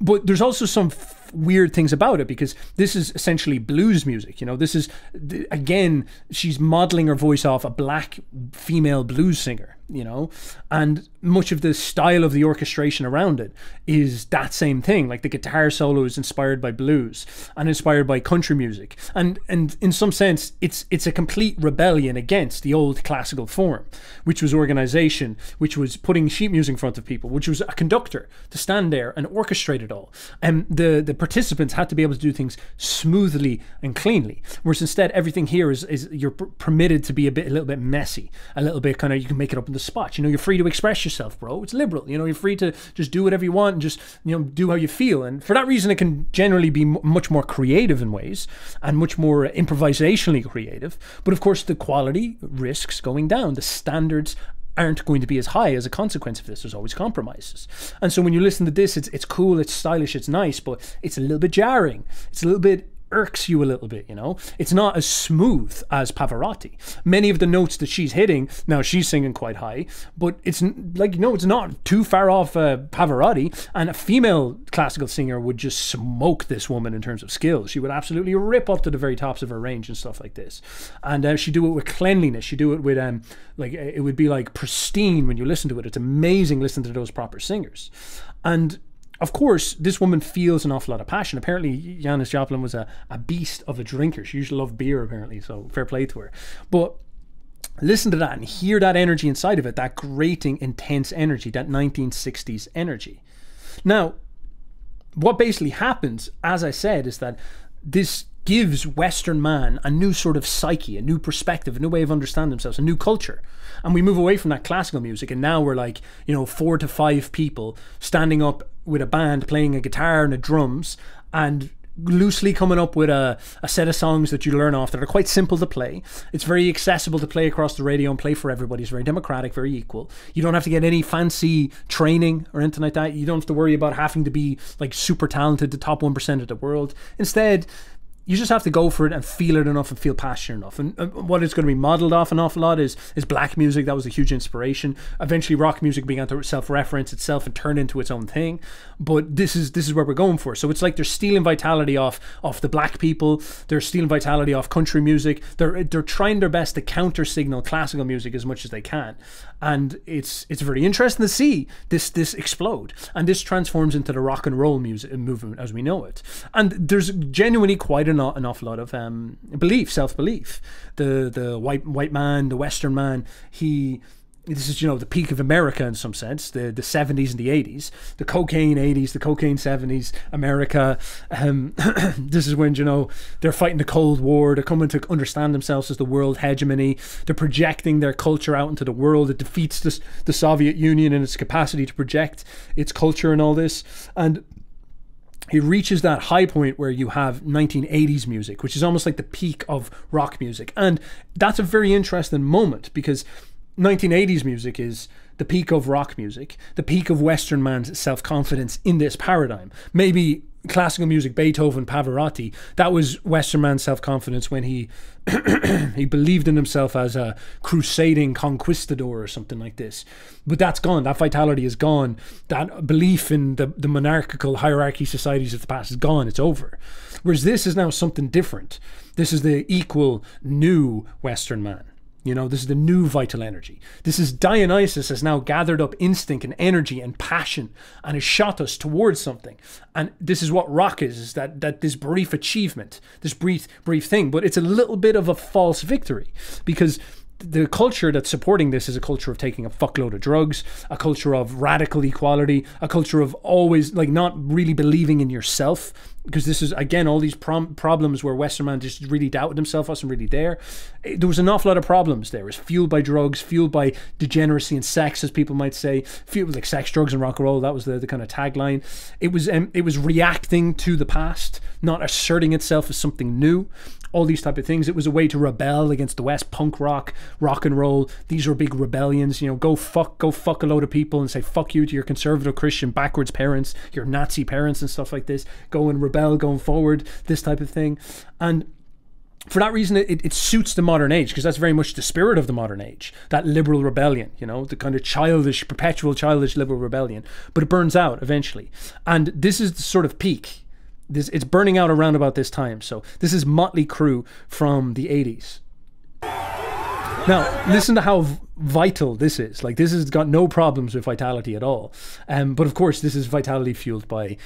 But there's also some f weird things about it, because this is essentially blues music. You know, this is, th again, she's modeling her voice off a black female blues singer, you know, and much of the style of the orchestration around it is that same thing. Like, the guitar solo is inspired by blues and inspired by country music. And, and in some sense, it's, it's a complete rebellion against the old classical form, which was organization, which was putting sheet music in front of people, which was a conductor to stand there and orchestrate it all. And the, the participants had to be able to do things smoothly and cleanly, whereas instead everything here is, is you're permitted to be a bit, a little bit messy, a little bit kind of, you can make it up in the spot. You know, you're free to express yourself, bro. It's liberal. You know, you're free to just do whatever you want and just, you know, do how you feel. And for that reason, it can generally be m much more creative in ways and much more improvisationally creative. But of course, the quality risks going down. The standards aren't going to be as high as a consequence of this. There's always compromises. And so when you listen to this, it's, it's cool, it's stylish, it's nice, but it's a little bit jarring. It's a little bit irks you a little bit, you know? It's not as smooth as Pavarotti. Many of the notes that she's hitting, now she's singing quite high, but it's like, no, it's not too far off uh, Pavarotti, and a female classical singer would just smoke this woman in terms of skill. She would absolutely rip up to the very tops of her range and stuff like this. And uh, she'd do it with cleanliness. She'd do it with, um, like, it would be like pristine when you listen to it. It's amazing listening to those proper singers. And of course, this woman feels an awful lot of passion. Apparently, Janis Joplin was a, a beast of a drinker. She used to love beer, apparently, so fair play to her. But listen to that and hear that energy inside of it, that grating, intense energy, that nineteen sixties energy. Now, what basically happens, as I said, is that this gives Western man a new sort of psyche, a new perspective, a new way of understanding themselves, a new culture. And we move away from that classical music, and now we're like, you know, four to five people standing up with a band playing a guitar and the drums and loosely coming up with a, a set of songs that you learn off that are quite simple to play. It's very accessible to play across the radio and play for everybody. It's very democratic, very equal. You don't have to get any fancy training or anything like that. You don't have to worry about having to be like super talented, the top one percent of the world. Instead, you just have to go for it and feel it enough and feel passionate enough. And what it's going to be modeled off an awful lot is is black music. That was a huge inspiration. Eventually, rock music began to self-reference itself and turn into its own thing. But this is this is where we're going for. So it's like they're stealing vitality off off the black people. They're stealing vitality off country music. They're they're trying their best to counter signal classical music as much as they can. And it's it's very interesting to see this this explode. And this transforms into the rock and roll music movement as we know it. And there's genuinely quite an Not an awful lot of um, belief, self-belief. The the white white man, the Western man. He, this is, you know, the peak of America in some sense. The the seventies and the eighties, the cocaine eighties, the cocaine seventies. America. Um, this is when, you know, they're fighting the Cold War. They're coming to understand themselves as the world hegemony. They're projecting their culture out into the world. It defeats this, the Soviet Union in its capacity to project its culture and all this. And it reaches that high point where you have nineteen eighties music, which is almost like the peak of rock music. And that's a very interesting moment, because nineteen eighties music is the peak of rock music, the peak of Western man's self-confidence in this paradigm. Maybe classical music, Beethoven, Pavarotti, that was Western man's self-confidence when he he believed in himself as a crusading conquistador or something like this. But that's gone. That vitality is gone. That belief in the, the monarchical hierarchy societies of the past is gone. It's over. Whereas this is now something different. This is the equal new Western man. You know, this is the new vital energy. This is Dionysus has now gathered up instinct and energy and passion and has shot us towards something. And this is what rock is, is that, that this brief achievement, this brief, brief thing. But it's a little bit of a false victory, because the culture that's supporting this is a culture of taking a fuckload of drugs, a culture of radical equality, a culture of always like not really believing in yourself, because this is again all these prom problems where Western man just really doubted himself, wasn't really there. It, there was an awful lot of problems there. It was fueled by drugs, fueled by degeneracy and sex, as people might say. Fueled like sex, drugs, and rock and roll. That was the, the kind of tagline. It was um, it was reacting to the past, not asserting itself as something new. All these type of things. It was a way to rebel against the West, punk rock, rock and roll. These were big rebellions, you know, go fuck, go fuck a load of people and say fuck you to your conservative Christian backwards parents, your Nazi parents and stuff like this. Go and rebel going forward, this type of thing. And for that reason, it, it suits the modern age, because that's very much the spirit of the modern age, that liberal rebellion, you know, the kind of childish, perpetual childish liberal rebellion. But it burns out eventually. And this is the sort of peak. This, it's burning out around about this time. So this is Motley Crue from the eighties. Now, listen to how vital this is. Like, this has got no problems with vitality at all. Um, but of course, this is vitality fueled by,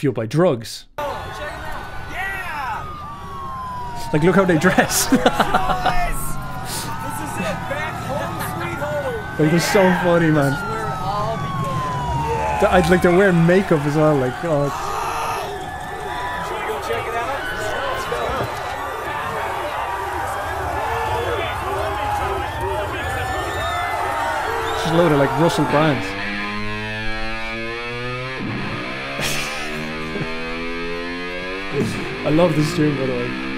fueled by drugs. Like, look how they dress. Like, they're so funny, man. I'd like to wear makeup as well. Like, oh, it's loaded like Russell Brand. I love this tune, by the way.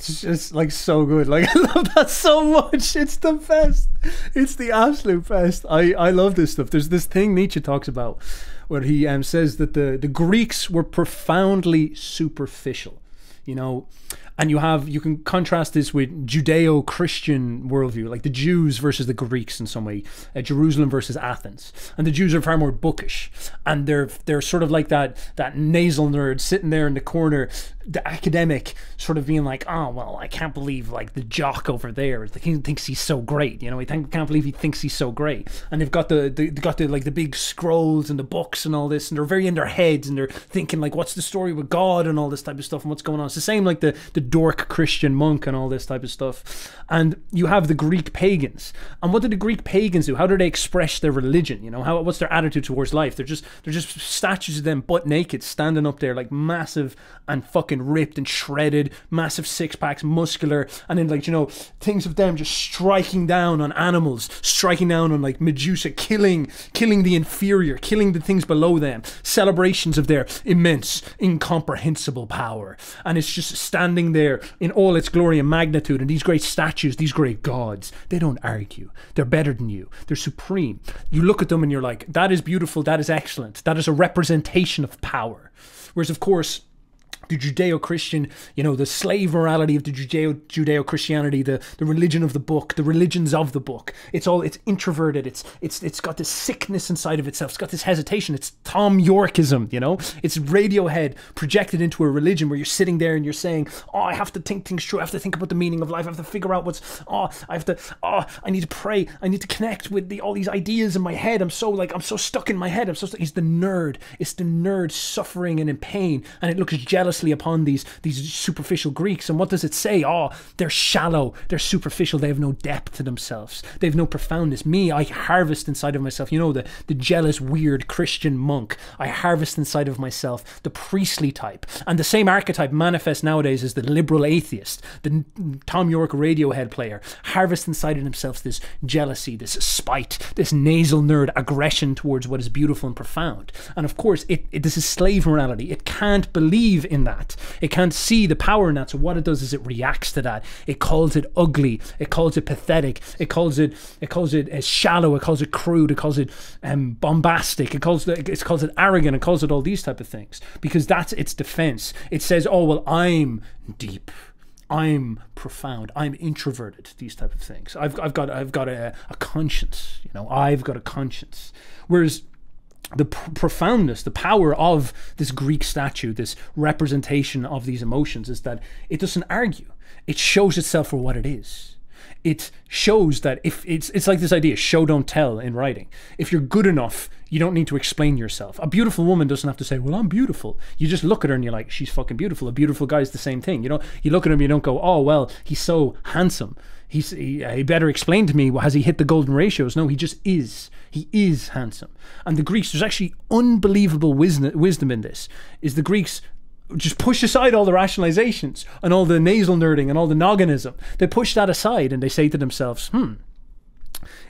It's just like so good. Like I love that so much. It's the best. It's the absolute best. I, I love this stuff. There's this thing Nietzsche talks about where he um, says that the, the Greeks were profoundly superficial, you know, and you have, you can contrast this with Judeo-Christian worldview, like the Jews versus the Greeks in some way, uh, Jerusalem versus Athens. And the Jews are far more bookish, and they're they're sort of like that that nasal nerd sitting there in the corner, the academic sort of being like, oh well, I can't believe like the jock over there, the king thinks he's so great, you know, he th can't believe he thinks he's so great. And they've got the they got the like the big scrolls and the books and all this, and they're very in their heads, and they're thinking like, what's the story with God and all this type of stuff and what's going on. It's the same like the the dork Christian monk and all this type of stuff. And you have the Greek pagans, and what did the Greek pagans do? How do they express their religion? You know, how what's their attitude towards life? They're just they're just statues of them butt naked standing up there like massive and fucking ripped and shredded, massive six packs, muscular, and then like, you know, things of them just striking down on animals, striking down on like Medusa, killing killing the inferior, killing the things below them, celebrations of their immense incomprehensible power. And it's just standing there in all its glory and magnitude, and these great statues, these great gods, they don't argue, they're better than you, they're supreme. You look at them and you're like, that is beautiful, that is excellent, that is a representation of power. Whereas of course the Judeo-Christian, you know, the slave morality of the Judeo Judeo-Christianity, the the religion of the book, the religions of the book. It's all it's introverted. It's it's it's got this sickness inside of itself. It's got this hesitation. It's Thom Yorkeism, you know. It's Radiohead projected into a religion where you're sitting there and you're saying, "Oh, I have to think things through. I have to think about the meaning of life. I have to figure out what's. Oh, I have to. Oh, I need to pray. I need to connect with the, all these ideas in my head. I'm so like I'm so stuck in my head. I'm so stuck." It's the nerd. It's the nerd suffering and in pain, and it looks jealous upon these these superficial Greeks. And what does it say? Oh, they're shallow, they're superficial, they have no depth to themselves, they have no profoundness. Me, I harvest inside of myself, you know, the the jealous weird Christian monk. I harvest inside of myself the priestly type, and the same archetype manifests nowadays as the liberal atheist, the Thom Yorke Radiohead player. Harvest inside of themselves this jealousy, this spite, this nasal nerd aggression towards what is beautiful and profound. And of course it, it this is slave morality. It can't believe in that. That. It can't see the power in that, so what it does is it reacts to that. It calls it ugly, it calls it pathetic, it calls it it calls it uh, shallow, it calls it crude, it calls it um, bombastic, it calls it, it calls it arrogant, it calls it all these type of things, because that's its defense. It says, oh well, I'm deep, I'm profound, I'm introverted, these type of things. I've, I've got I've got a, a conscience, you know, I've got a conscience. Whereas the pr profoundness, the power of this Greek statue, this representation of these emotions, is that it doesn't argue. It shows itself for what it is. It shows that if it's it's like this idea, show don't tell in writing. If you're good enough, you don't need to explain yourself. A beautiful woman doesn't have to say, well, I'm beautiful. You just look at her and you're like, she's fucking beautiful. A beautiful guy is the same thing. You know, you look at him and you don't go, oh well, he's so handsome, He's, he, he better explain to me, has he hit the golden ratios? No, he just is. He is handsome. And the Greeks, there's actually unbelievable wisdom, wisdom in this, is the Greeks just push aside all the rationalizations and all the nasal nerding and all the nogginism. They push that aside and they say to themselves, hmm,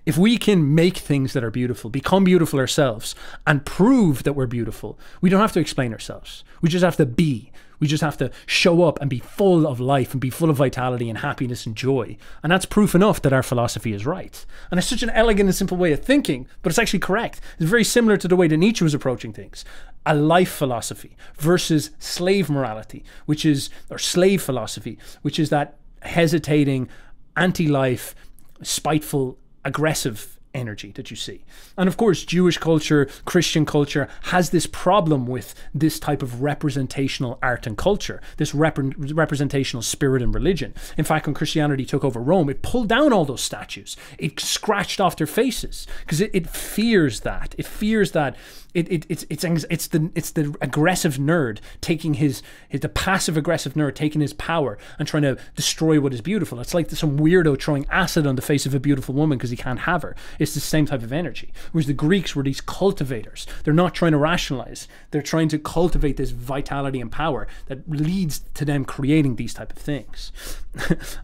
if we can make things that are beautiful, become beautiful ourselves, and prove that we're beautiful, we don't have to explain ourselves. We just have to be. We just have to show up and be full of life and be full of vitality and happiness and joy. And that's proof enough that our philosophy is right. And it's such an elegant and simple way of thinking, but it's actually correct. It's very similar to the way that Nietzsche was approaching things. A life philosophy versus slave morality, which is, or slave philosophy, which is that hesitating, anti-life, spiteful, aggressive energy that you see. And of course Jewish culture, Christian culture has this problem with this type of representational art and culture, this rep representational spirit and religion. In fact, when Christianity took over Rome, it pulled down all those statues, it scratched off their faces, because it, it fears that, it fears that It, it, it's it's it's the it's the aggressive nerd taking his, his the passive aggressive nerd taking his power and trying to destroy what is beautiful. It's like some weirdo throwing acid on the face of a beautiful woman because he can't have her. It's the same type of energy. Whereas the Greeks were these cultivators. They're not trying to rationalize. They're trying to cultivate this vitality and power that leads to them creating these type of things.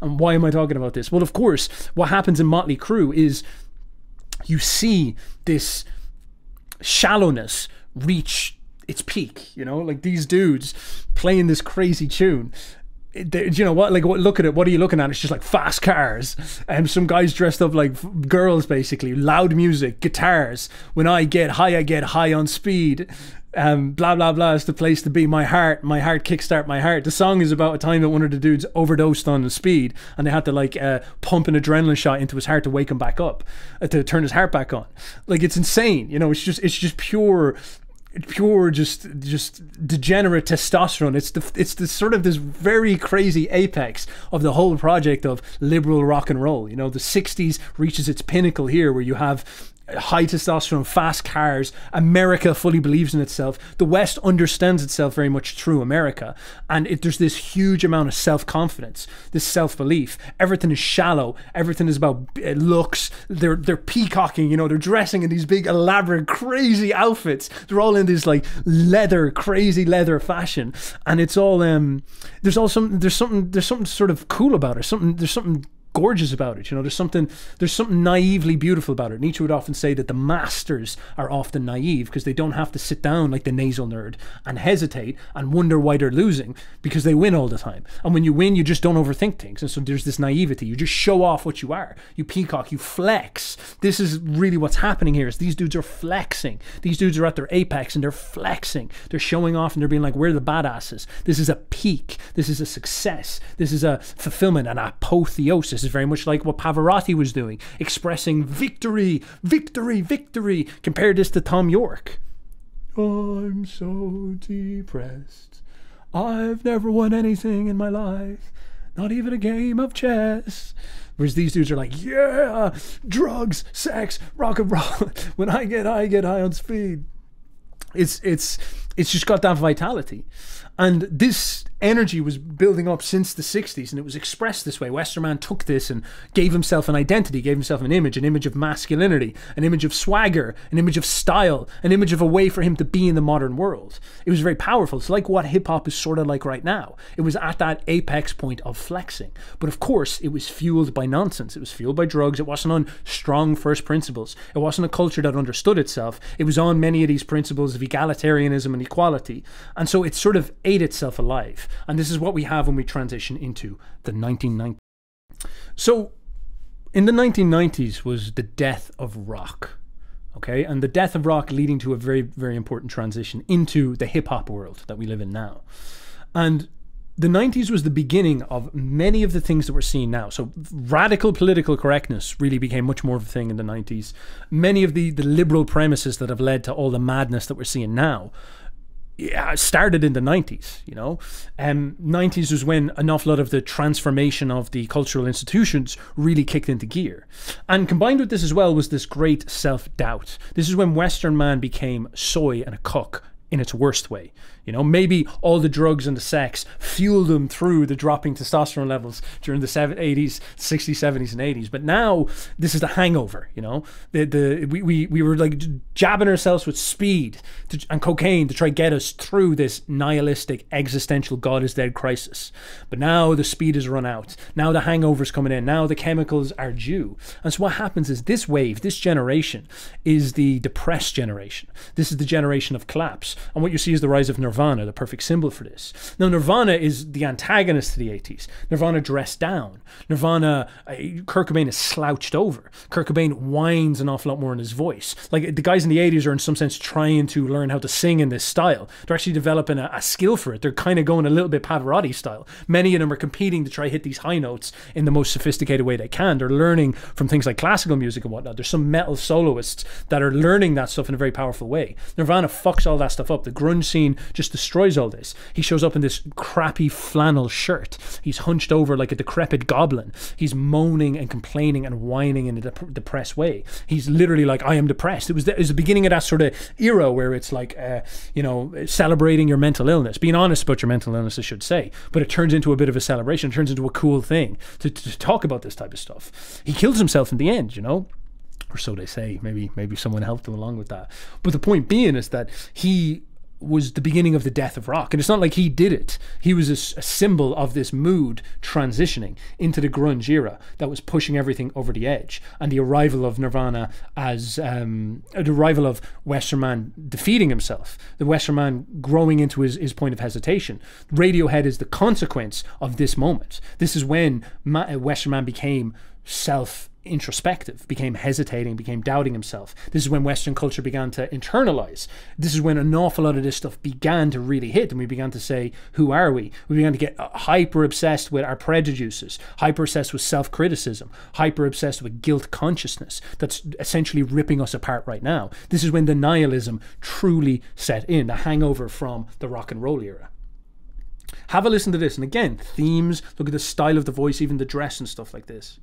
And why am I talking about this? Well, of course, what happens in Motley Crue is you see this shallowness reach its peak, you know, like these dudes playing this crazy tune. do you know what, like, what, look at it, what are you looking at? It's just like fast cars and um, some guys dressed up like girls, basically loud music, guitars. When I get high, I get high on speed. Um, blah blah blah is the place to be. My heart, my heart, kickstart my heart. The song is about a time that one of the dudes overdosed on the speed, and they had to like uh, pump an adrenaline shot into his heart to wake him back up, uh, to turn his heart back on. Like, it's insane, you know. It's just, it's just pure, pure, just, just degenerate testosterone. It's the, it's the sort of this very crazy apex of the whole project of liberal rock and roll. You know, the sixties reaches its pinnacle here, where you have high testosterone, fast cars, America fully believes in itself, the West understands itself very much through America, and it, there's this huge amount of self-confidence, this self-belief. Everything is shallow, everything is about looks. They're, they're peacocking, you know, they're dressing in these big elaborate crazy outfits, they're all in this like leather, crazy leather fashion, and it's all um there's all some there's something there's something sort of cool about it, something there's something gorgeous about it, you know. There's something, there's something naively beautiful about it. Nietzsche would often say that the masters are often naive because they don't have to sit down like the nasal nerd and hesitate and wonder why they're losing, because they win all the time. And when you win, you just don't overthink things, and so there's this naivety. You just show off what you are. You peacock. You flex. This is really what's happening here. Is these dudes are flexing. These dudes are at their apex and they're flexing. They're showing off and they're being like, "We're the badasses. This is a peak. This is a success. This is a fulfillment, an apotheosis." Is very much like what Pavarotti was doing, expressing victory, victory, victory. Compare this to Thom Yorke. I'm so depressed. I've never won anything in my life, not even a game of chess. Whereas these dudes are like, yeah, drugs, sex, rock and roll. When I get high, I get high on speed. It's it's it's just got that vitality. And this energy was building up since the sixties, and it was expressed this way. Westerman took this and gave himself an identity, gave himself an image, an image of masculinity, an image of swagger, an image of style, an image of a way for him to be in the modern world. It was very powerful. It's like what hip-hop is sort of like right now. It was at that apex point of flexing. But of course, it was fueled by nonsense. It was fueled by drugs. It wasn't on strong first principles. It wasn't a culture that understood itself. It was on many of these principles of egalitarianism and equality. And so it sort of ate itself alive. And this is what we have when we transition into the nineteen nineties. So in the nineteen nineties was the death of rock, okay? And the death of rock leading to a very, very important transition into the hip-hop world that we live in now. And the nineties was the beginning of many of the things that we're seeing now. So radical political correctness really became much more of a thing in the nineties. Many of the, the liberal premises that have led to all the madness that we're seeing now, yeah, it started in the nineties, you know. Um, nineties was when an awful lot of the transformation of the cultural institutions really kicked into gear. And combined with this as well was this great self-doubt. This is when Western man became soy and a cuck in its worst way. You know, maybe all the drugs and the sex fueled them through the dropping testosterone levels during the eighties, sixties, seventies, and eighties. But now this is the hangover, you know. The, the, we, we, we were like jabbing ourselves with speed to, and cocaine to try to get us through this nihilistic, existential, God is dead crisis. But now the speed has run out. Now the hangover's coming in. Now the chemicals are due. And so what happens is this wave, this generation, is the depressed generation. This is the generation of collapse. And what you see is the rise of Nirvana. Nirvana, the perfect symbol for this. Now, Nirvana is the antagonist to the eighties. Nirvana dressed down. Nirvana, uh, Kurt Cobain is slouched over. Kurt Cobain whines an awful lot more in his voice. Like, the guys in the eighties are in some sense trying to learn how to sing in this style. They're actually developing a, a skill for it. They're kind of going a little bit Pavarotti style. Many of them are competing to try hit these high notes in the most sophisticated way they can. They're learning from things like classical music and whatnot. There's some metal soloists that are learning that stuff in a very powerful way. Nirvana fucks all that stuff up. The grunge scene just destroys all this. He shows up in this crappy flannel shirt. He's hunched over like a decrepit goblin. He's moaning and complaining and whining in a dep depressed way. He's literally like, I am depressed. It was, the, it was the beginning of that sort of era where it's like, uh, you know, celebrating your mental illness, being honest about your mental illness, I should say. But it turns into a bit of a celebration. It turns into a cool thing to, to, to talk about this type of stuff. He kills himself in the end, you know? Or so they say. Maybe, maybe someone helped him along with that. But the point being is that he was the beginning of the death of rock. And it's not like he did it. He was a, a symbol of this mood transitioning into the grunge era that was pushing everything over the edge, and the arrival of Nirvana as um, the arrival of Western man defeating himself, the Western man growing into his, his point of hesitation. Radiohead is the consequence of this moment. This is when Ma Western man became self introspective, became hesitating, became doubting himself. This is when Western culture began to internalize. This is when an awful lot of this stuff began to really hit, and we began to say, who are we? We began to get hyper obsessed with our prejudices, hyper obsessed with self-criticism, hyper obsessed with guilt consciousness that's essentially ripping us apart right now. This is when the nihilism truly set in, the hangover from the rock and roll era. Have a listen to this, and again, themes, look at the style of the voice, even the dress and stuff like this.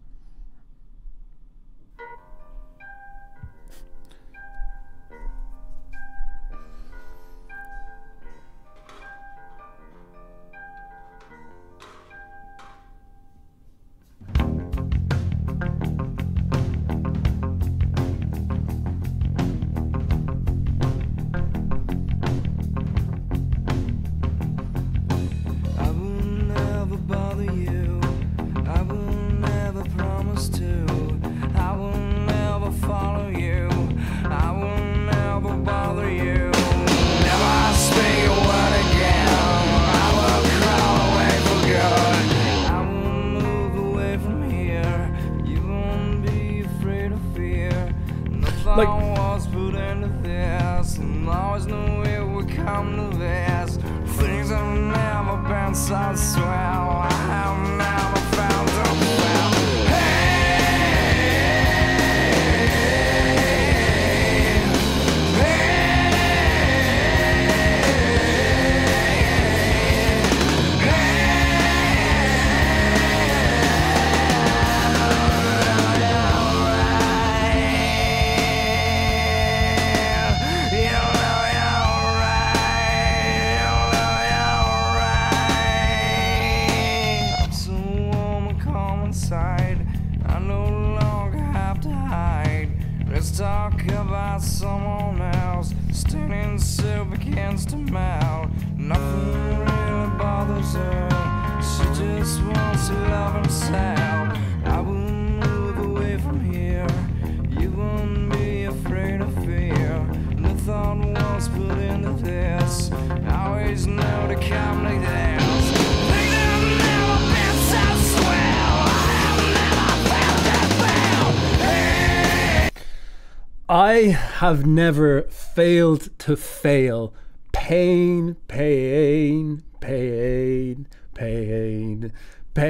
I have never failed to fail. Pain, pain, pain, pain,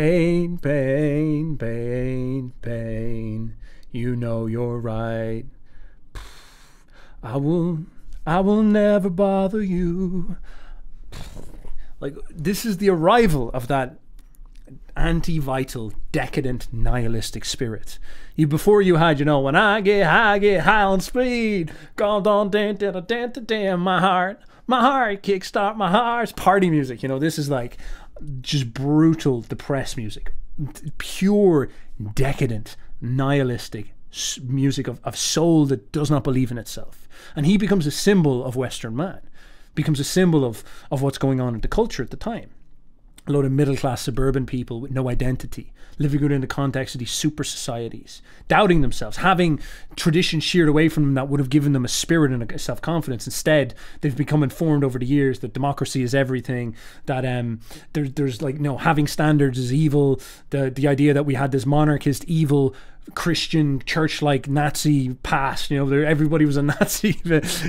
pain, pain, pain, pain. You know you're right. I will, I will never bother you. Like, this is the arrival of that anti-vital, decadent, nihilistic spirit. You, before you had, you know, when I get high, I get high on speed. Go down, dan, dan, dan, dan, dan, dan, my heart, my heart, kickstart my heart's party music. You know, this is like just brutal, depressed music, pure, decadent, nihilistic music of, of soul that does not believe in itself. And he becomes a symbol of Western man, becomes a symbol of, of what's going on in the culture at the time. A load of middle-class suburban people with no identity, living within the context of these super societies, doubting themselves, having tradition sheared away from them that would have given them a spirit and a self-confidence. Instead, they've become informed over the years that democracy is everything, that um, there, there's like, no, having standards is evil, the, the idea that we had this monarchist, evil, Christian, church-like Nazi past. You know, everybody was a Nazi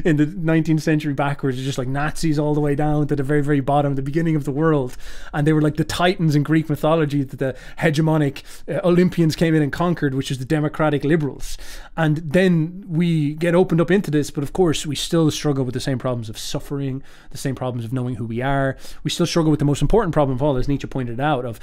in the nineteenth century backwards. It's just like Nazis all the way down to the very, very bottom, the beginning of the world. And they were like the titans in Greek mythology that the hegemonic uh, Olympians came in and conquered, which is the democratic liberals. And then we get opened up into this, but of course we still struggle with the same problems of suffering, the same problems of knowing who we are. We still struggle with the most important problem of all, as Nietzsche pointed out, of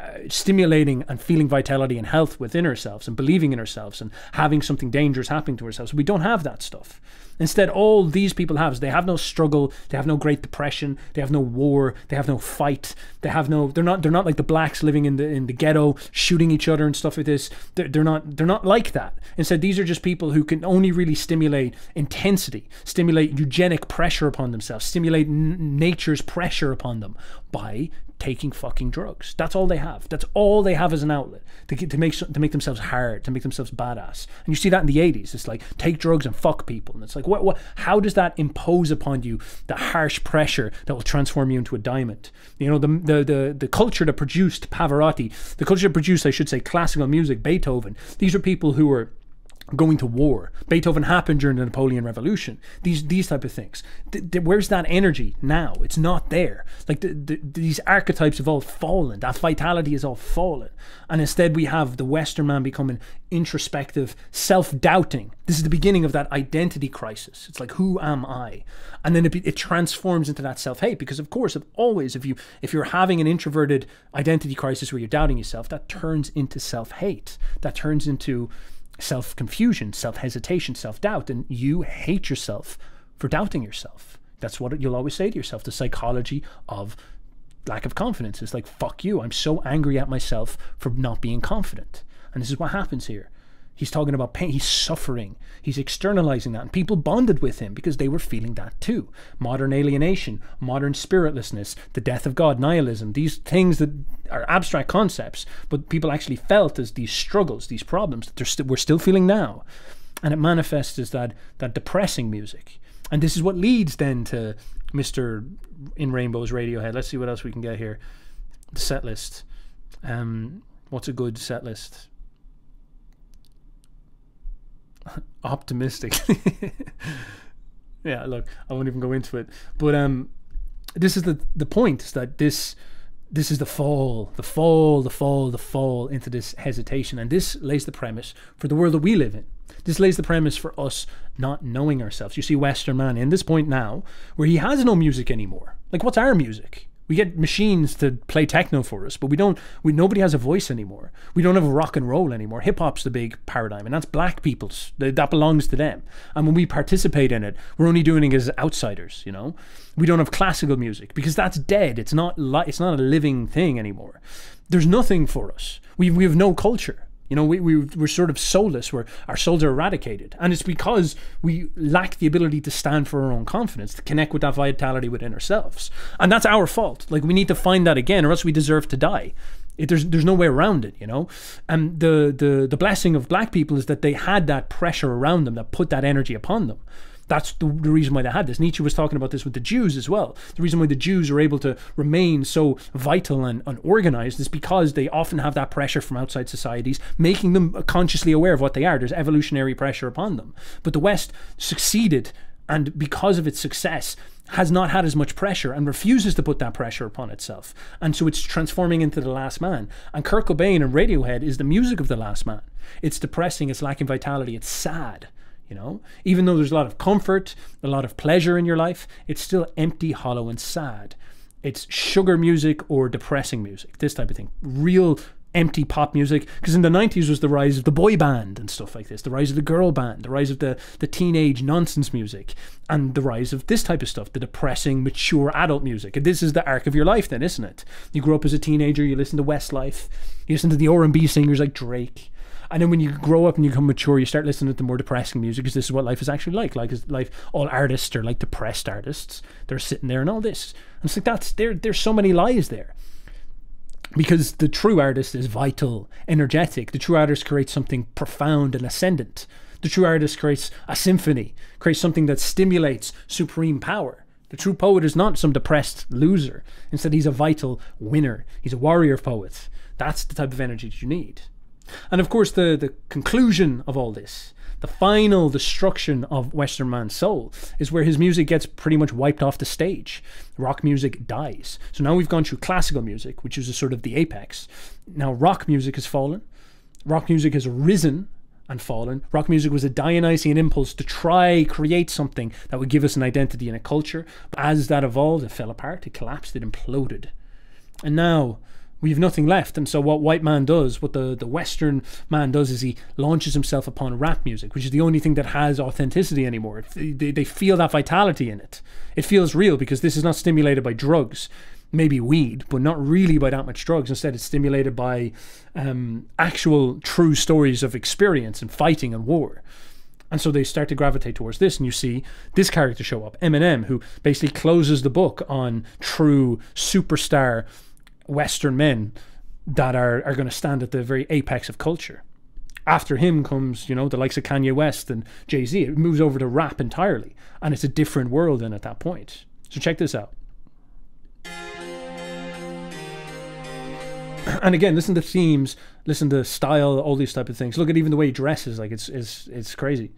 uh, stimulating and feeling vitality and health within ourselves and believing in ourselves and having something dangerous happening to ourselves. We don't have that stuff. Instead, all these people have is they have no struggle, they have no Great Depression, they have no war, they have no fight, they have no. They're not. They're not like the blacks living in the in the ghetto, shooting each other and stuff like this. They're, they're not. They're not like that. Instead, these are just people who can only really stimulate intensity, stimulate eugenic pressure upon themselves, stimulate n nature's pressure upon them by taking fucking drugs. That's all they have. That's all they have as an outlet to get, to make to make themselves hard, to make themselves badass. And you see that in the eighties. It's like take drugs and fuck people, and it's like. What, what, how does that impose upon you the harsh pressure that will transform you into a diamond? You know, the, the, the, the culture that produced Pavarotti, the culture that produced, I should say, classical music, Beethoven, these are people who were going to war. Beethoven happened during the Napoleon Revolution. These these type of things. Th th where's that energy now? It's not there. Like the, the, these archetypes have all fallen. That vitality is all fallen. And instead we have the Western man becoming introspective, self-doubting. This is the beginning of that identity crisis. It's like, who am I? And then it, it transforms into that self-hate because of course, if always, if, you, if you're having an introverted identity crisis where you're doubting yourself, that turns into self-hate. That turns into self-confusion, self-hesitation, self-doubt, and you hate yourself for doubting yourself. That's what you'll always say to yourself. The psychology of lack of confidence is like, fuck you, I'm so angry at myself for not being confident. And this is what happens here. He's talking about pain, he's suffering, he's externalizing that, and people bonded with him because they were feeling that too. Modern alienation, modern spiritlessness, the death of God, nihilism, these things that are abstract concepts, but people actually felt as these struggles, these problems that they're st we're still feeling now. And it manifests as that, that depressing music. And this is what leads then to Mister In Rainbows Radiohead. Let's see what else we can get here. The set list. Um, what's a good set list? Optimistic. Yeah, look, I won't even go into it, but um this is the the point, is that this this is the fall the fall the fall the fall into this hesitation, and this lays the premise for the world that we live in. This lays the premise for us not knowing ourselves. You see Western man in this point now where he has no music anymore. Like, what's our music? We get machines to play techno for us, but we don't, we, nobody has a voice anymore. We don't have rock and roll anymore. Hip hop's the big paradigm, and that's black people's. That belongs to them. And when we participate in it, we're only doing it as outsiders, you know? We don't have classical music because that's dead. It's not, li it's not a living thing anymore. There's nothing for us. We, we have no culture. You know, we, we, we're sort of soulless, where our souls are eradicated. And it's because we lack the ability to stand for our own confidence, to connect with that vitality within ourselves. And that's our fault. Like, we need to find that again, or else we deserve to die. It, there's, there's no way around it, you know? And the, the, the blessing of black people is that they had that pressure around them that put that energy upon them. That's the, the reason why they had this. Nietzsche was talking about this with the Jews as well. The reason why the Jews are able to remain so vital and, and organized is because they often have that pressure from outside societies, making them consciously aware of what they are. There's evolutionary pressure upon them. But the West succeeded, and because of its success, has not had as much pressure and refuses to put that pressure upon itself. And so it's transforming into the last man. And Kurt Cobain and Radiohead is the music of the last man. It's depressing, it's lacking vitality, it's sad. You know, even though there's a lot of comfort, a lot of pleasure in your life, it's still empty, hollow, and sad. It's sugar music or depressing music, this type of thing. Real empty pop music, because in the nineties was the rise of the boy band and stuff like this, the rise of the girl band, the rise of the, the teenage nonsense music, and the rise of this type of stuff, the depressing, mature adult music. And this is the arc of your life then, isn't it? You grow up as a teenager, you listen to Westlife, you listen to the R and B singers like Drake. And then when you grow up and you become mature, you start listening to more depressing music, because this is what life is actually like. Like is life, all artists are like depressed artists. They're sitting there and all this. And it's like, that's, there, there's so many lies there. Because the true artist is vital, energetic. The true artist creates something profound and ascendant. The true artist creates a symphony, creates something that stimulates supreme power. The true poet is not some depressed loser. Instead, he's a vital winner. He's a warrior poet. That's the type of energy that you need. And of course, the, the conclusion of all this, the final destruction of Western man's soul, is where his music gets pretty much wiped off the stage. Rock music dies. So now we've gone through classical music, which is a sort of the apex. Now rock music has fallen. Rock music has risen and fallen. Rock music was a Dionysian impulse to try create something that would give us an identity and a culture. But as that evolved, it fell apart, it collapsed, it imploded. And now We have nothing left. And so what white man does, what the, the Western man does, is he launches himself upon rap music, which is the only thing that has authenticity anymore. They, they feel that vitality in it. It feels real because this is not stimulated by drugs, maybe weed, but not really by that much drugs. Instead, it's stimulated by um, actual true stories of experience and fighting and war. And so they start to gravitate towards this, and you see this character show up, Eminem, who basically closes the book on true superstar Western men that are, are going to stand at the very apex of culture. After him comes, you know, the likes of Kanye West and Jay-Z. It moves over to rap entirely, and it's a different world then at that point. So check this out. And again, listen to themes, listen to style, all these type of things. Look at even the way he dresses, like it's it's it's crazy.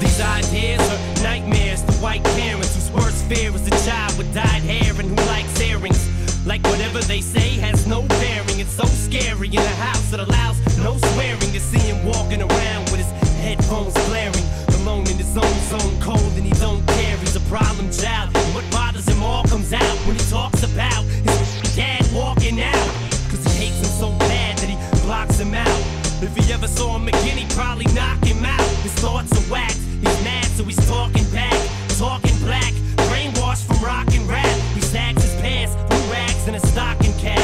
These ideas are nightmares to white parents whose worst fear is a child with dyed hair and who likes earrings. Like whatever they say has no bearing. It's so scary in a house that allows no swearing. To see him walking around with his headphones blaring, alone in his own zone, cold and he don't care. He's a problem child. What bothers him all comes out when he talks about his dad walking out. Cause he hates him so bad that he blocks him out. If he ever saw him again, he'd probably knock him out. His thoughts are whacked, he's mad, so he's talking back, talking black, brainwashed from rock and rap. He sacks his pants, blue rags, and a stocking cap.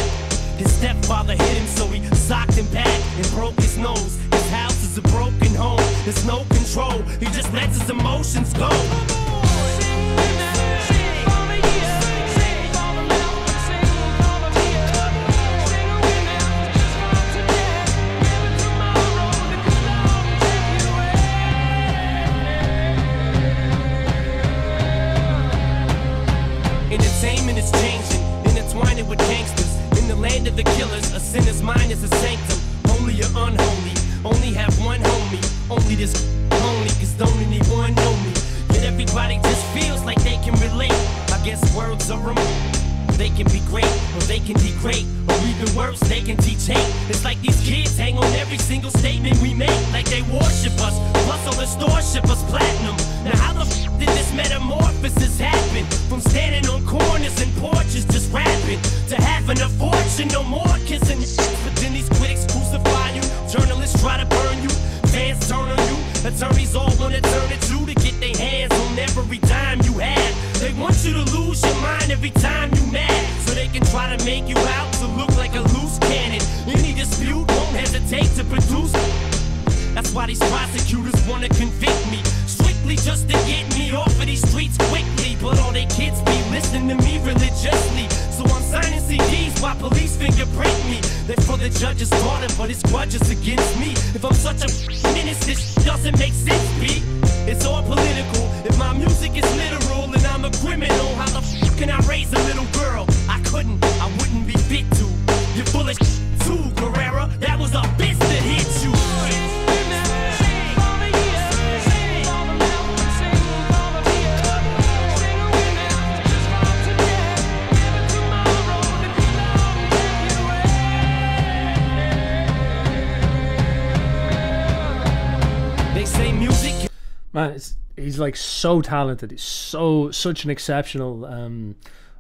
His stepfather hit him, so he socked him back and broke his nose. His house is a broken home, there's no control, he just lets his emotions go. Entertainment is changing, intertwining with gangsters. In the land of the killers, a sinner's mind is a sanctum. Holy or unholy, only have one homie. Only this only, cause don't anyone know me. Yet everybody just feels like they can relate. I guess words are remote. They can be great, or they can degrade, or even worse, they can teach hate. It's like these kids hang on every single statement we make, like they worship us. Plus all the stores ship us platinum. Now how the f did this metamorphosis happen? From standing on corners and porches just rapping to having a fortune, no more kissing. But then these critics crucify you, journalists try to burn you, fans turn on you, attorneys all wanna turn at you to get their hands on every dime you have. They want you to lose your mind every time you mad, so they can try to make you out to look like a loose cannon. Any dispute won't hesitate to produce. That's why these prosecutors wanna convict me, strictly just to get me off of these streets quickly. But all they kids be listening to me religiously, so I'm signing C Ds while police fingerprint me. That's for the judge's daughter, but his grudge is against me. If I'm such a menace, this doesn't make sense, B. It's all political, if my music is literal and I'm a criminal. How the f*** can I raise a little girl? I couldn't, I wouldn't be fit to. You're full of s*** too, Guerrera, that was a bitch that hit you. Man, it's, he's like so talented. He's so such an exceptional um,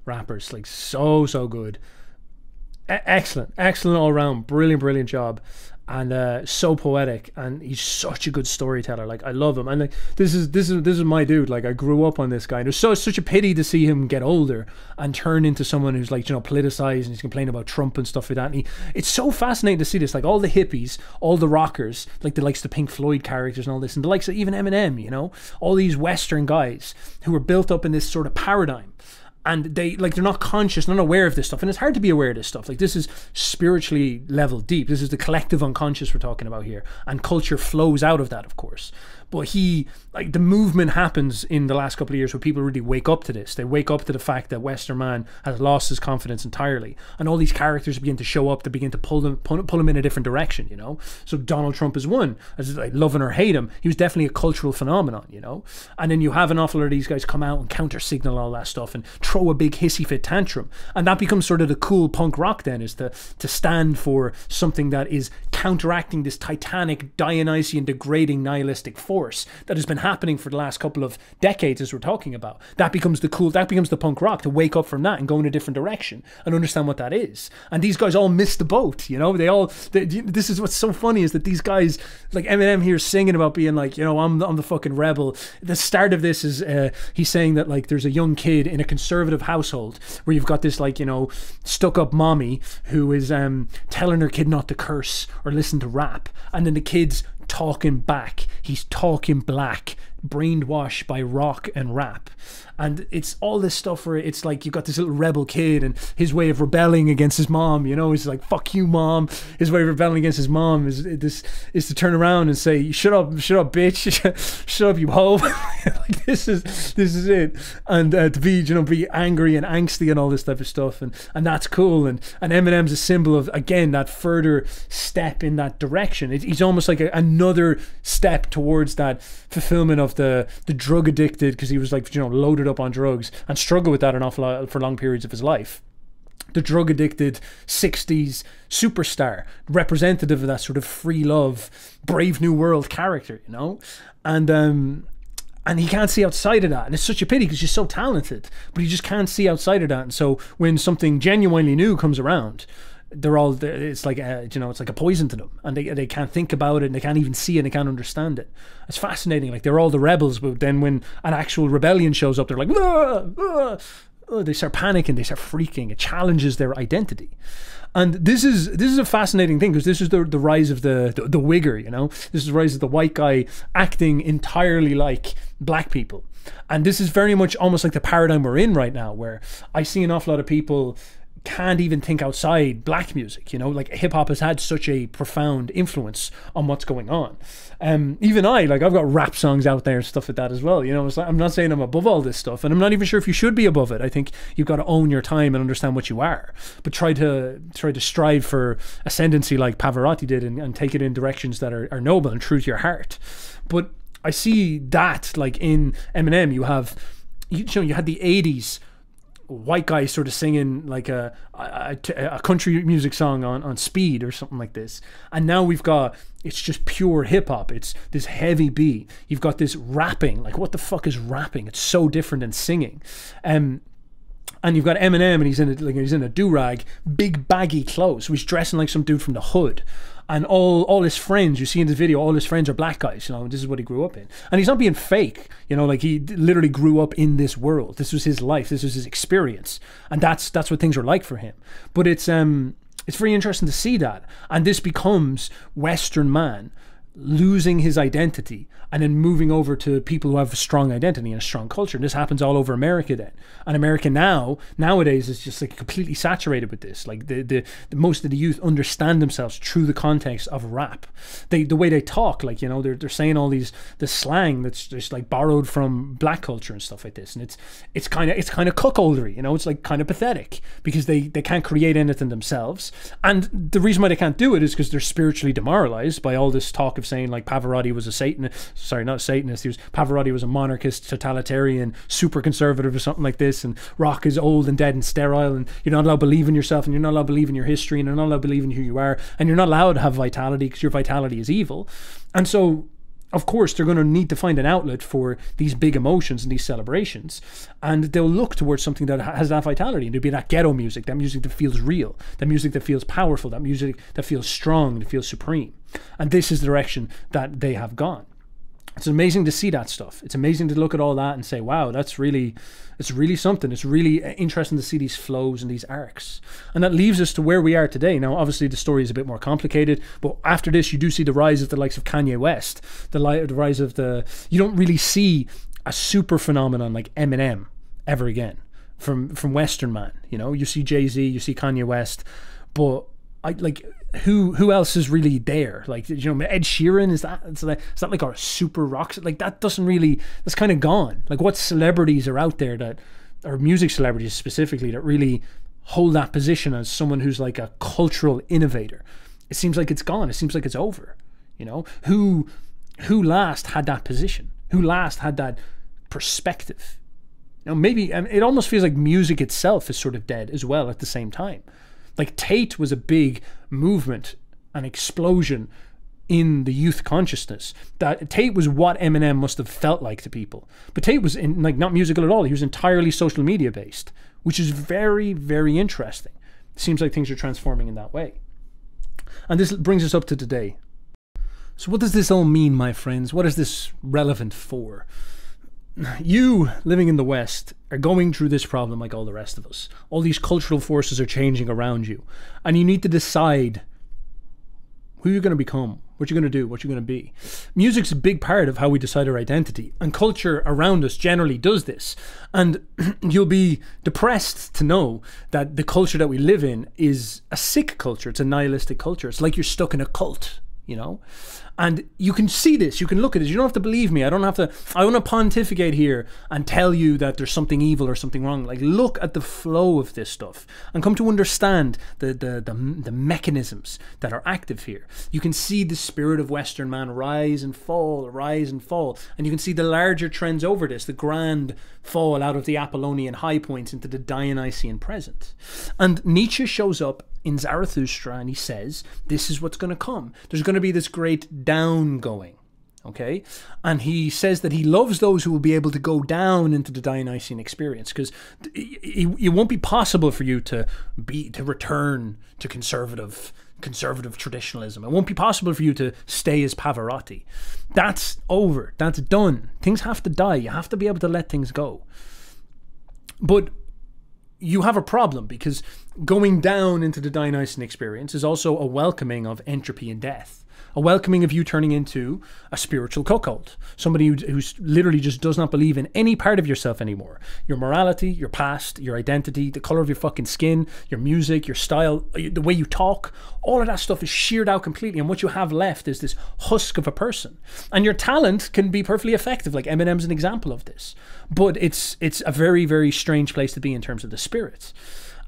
rapper. It's like so so good. E excellent, excellent all around. Brilliant, brilliant job, and uh, so poetic. And he's such a good storyteller. Like I love him. And like this is this is this is my dude. Like I grew up on this guy. And it was so it's such a pity to see him get older and turn into someone who's like you know politicized and he's complaining about Trump and stuff like that. And he, it's so fascinating to see this. Like all the hippies, all the rockers, like the likes of the Pink Floyd characters and all this, and the likes of even Eminem. You know, all these Western guys who were built up in this sort of paradigm. And they like they're not conscious, not aware of this stuff, and it's hard to be aware of this stuff. Like this is spiritually level deep. This is the collective unconscious we're talking about here, and culture flows out of that, of course. But he, like, the movement happens in the last couple of years where people really wake up to this. They wake up to the fact that Western man has lost his confidence entirely, and all these characters begin to show up. They begin to pull them, pull, pull them in a different direction, you know. So Donald Trump is one. As like, love him or hate him, he was definitely a cultural phenomenon, you know. And then you have an awful lot of these guys come out and counter signal all that stuff and throw a big hissy fit tantrum, and that becomes sort of the cool punk rock. Then is to to stand for something that is counteracting this titanic, Dionysian, degrading, nihilistic force that has been happening for the last couple of decades, as we're talking about. That becomes the cool, that becomes the punk rock, to wake up from that and go in a different direction and understand what that is. And these guys all missed the boat, you know. They all, they, this is what's so funny, is that these guys, like Eminem here singing about being like, you know, I'm, I'm the fucking rebel. The start of this is uh, he's saying that, like, there's a young kid in a conservative household where you've got this, like, you know, stuck up mommy who is um, telling her kid not to curse or listen to rap, and then the kid's talking back. He's talking black, brainwashed by rock and rap. And it's all this stuff where it's like, you've got this little rebel kid, and his way of rebelling against his mom, you know, is like, fuck you, mom. His way of rebelling against his mom is this is to turn around and say, shut up, shut up, bitch, shut up, you hoe. Like, this is this is it. And uh, to be, you know, be angry and angsty and all this type of stuff, and and that's cool. And and Eminem's a symbol of, again, that further step in that direction. It, he's almost like a, another step towards that fulfillment of the the drug addicted, because he was, like, you know, loaded up on drugs and struggled with that an awful lot for long periods of his life. The drug addicted sixties superstar, representative of that sort of free love, brave new world character, you know. And um and he can't see outside of that, and it's such a pity because he's so talented, but he just can't see outside of that. And so when something genuinely new comes around, they're all, it's like a, you know, it's like a poison to them, and they, they can't think about it, and they can't even see it, and they can't understand it. It's fascinating. Like, they're all the rebels, but then when an actual rebellion shows up, they're like, ah, ah. Oh, they start panicking, they start freaking. It challenges their identity. And this is this is a fascinating thing, because this is the the rise of the, the the wigger, you know. This is the rise of the white guy acting entirely like black people. And this is very much almost like the paradigm we're in right now, where I see an awful lot of people can't even think outside black music, you know. Like, hip-hop has had such a profound influence on what's going on. Um even I, like, I've got rap songs out there and stuff like that as well, you know. It's like, I'm not saying I'm above all this stuff, and I'm not even sure if you should be above it. I think you've got to own your time and understand what you are, but try to try to strive for ascendancy like Pavarotti did, and, and take it in directions that are, are noble and true to your heart. But I see that, like, in Eminem, you have you, you know, you had the eighties white guy sort of singing like a, a, a country music song on, on speed or something like this. And now we've got, it's just pure hip hop. It's this heavy beat. You've got this rapping. Like, what the fuck is rapping? It's so different than singing. Um, and you've got Eminem, and he's in a, like, he's in a do-rag, big baggy clothes. So he's dressing like some dude from the hood. And all, all his friends, you see in this video, all his friends are black guys, you know, and this is what he grew up in. And he's not being fake, you know, like, he literally grew up in this world. This was his life, this was his experience. And that's that's what things were like for him. But it's um it's very interesting to see that. And this becomes Western man losing his identity and then moving over to people who have a strong identity and a strong culture. And this happens all over America then. And America now, nowadays, is just like completely saturated with this. Like, the, the, the most of the youth understand themselves through the context of rap. They, the way they talk, like, you know, they're, they're saying all these, the slang that's just like borrowed from black culture and stuff like this. And it's, it's kind of, it's kind of cuckoldery, you know. It's like kind of pathetic, because they, they can't create anything themselves. And the reason why they can't do it is because they're spiritually demoralized by all this talk of saying, like, Pavarotti was a Satanist, sorry, not a Satanist, he was, Pavarotti was a monarchist, totalitarian, super conservative or something like this, and rock is old and dead and sterile, and you're not allowed to believe in yourself, and you're not allowed to believe in your history, and you're not allowed to believe in who you are, and you're not allowed to have vitality, because your vitality is evil. And so, of course, they're going to need to find an outlet for these big emotions and these celebrations, and they'll look towards something that has that vitality, and it'll be that ghetto music, that music that feels real, that music that feels powerful, that music that feels strong, that feels supreme. And this is the direction that they have gone. It's amazing to see that stuff. It's amazing to look at all that and say, wow, that's really, it's really something. It's really interesting to see these flows and these arcs. And that leaves us to where we are today. Now, obviously, the story is a bit more complicated, but after this, you do see the rise of the likes of Kanye West, the, li the rise of the, you don't really see a super phenomenon like Eminem ever again from, from Western man. You know, you see Jay-Z, you see Kanye West, but I like, who who else is really there? Like, you know, Ed Sheeran, is that it's like it's not like our super rock, like that doesn't really, that's kind of gone. Like, what celebrities are out there that, or music celebrities specifically, that really hold that position as someone who's like a cultural innovator? It seems like it's gone. It seems like it's over. You know, who who last had that position? Who last had that perspective? Now, maybe, and it almost feels like music itself is sort of dead as well at the same time. Like, Tate was a big movement, an explosion in the youth consciousness. That Tate was what Eminem must have felt like to people. But Tate was in, like, not musical at all. He was entirely social media based, which is very, very interesting. It seems like things are transforming in that way. And this brings us up to today. So what does this all mean, my friends? What is this relevant for? You, living in the West, are going through this problem like all the rest of us. All these cultural forces are changing around you. And you need to decide who you're going to become, what you're going to do, what you're going to be. Music's a big part of how we decide our identity. And culture around us generally does this. And you'll be depressed to know that the culture that we live in is a sick culture. It's a nihilistic culture. It's like you're stuck in a cult. You know, and you can see this, you can look at this, you don't have to believe me, I don't have to, I want to pontificate here and tell you that there's something evil or something wrong. Like, look at the flow of this stuff and come to understand the, the, the, the mechanisms that are active here. You can see the spirit of Western man rise and fall, rise and fall, and you can see the larger trends over this, the grand fall out of the Apollonian high points into the Dionysian present. And Nietzsche shows up in Zarathustra, and he says, this is what's going to come. There's going to be this great downgoing, okay? And he says that he loves those who will be able to go down into the Dionysian experience, because it, it won't be possible for you to be to return to conservative conservative traditionalism. It won't be possible for you to stay as Pavarotti. That's over. That's done. Things have to die. You have to be able to let things go. But you have a problem, because going down into the Dionysian experience is also a welcoming of entropy and death, a welcoming of you turning into a spiritual cuckold, somebody who who's literally just does not believe in any part of yourself anymore. Your morality, your past, your identity, the color of your fucking skin, your music, your style, the way you talk, all of that stuff is sheared out completely, and what you have left is this husk of a person. And your talent can be perfectly effective, like Eminem's an example of this, but it's it's a very, very strange place to be in terms of the spirits.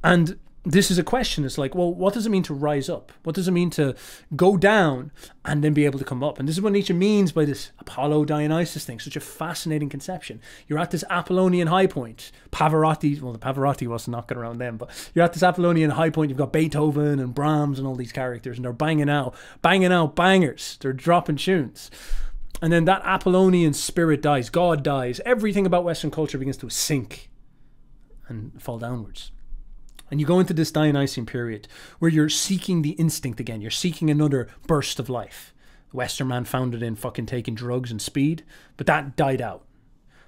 And this is a question. It's like, well, what does it mean to rise up? What does it mean to go down and then be able to come up? And this is what Nietzsche means by this Apollo Dionysus thing. Such a fascinating conception. You're at this Apollonian high point. Pavarotti, well, the Pavarotti wasn't knocking around them, but you're at this Apollonian high point. You've got Beethoven and Brahms and all these characters, and they're banging out, banging out bangers. They're dropping tunes. And then that Apollonian spirit dies. God dies. Everything about Western culture begins to sink and fall downwards. And you go into this Dionysian period where you're seeking the instinct again. You're seeking another burst of life. The Western man found it in fucking taking drugs and speed, but that died out.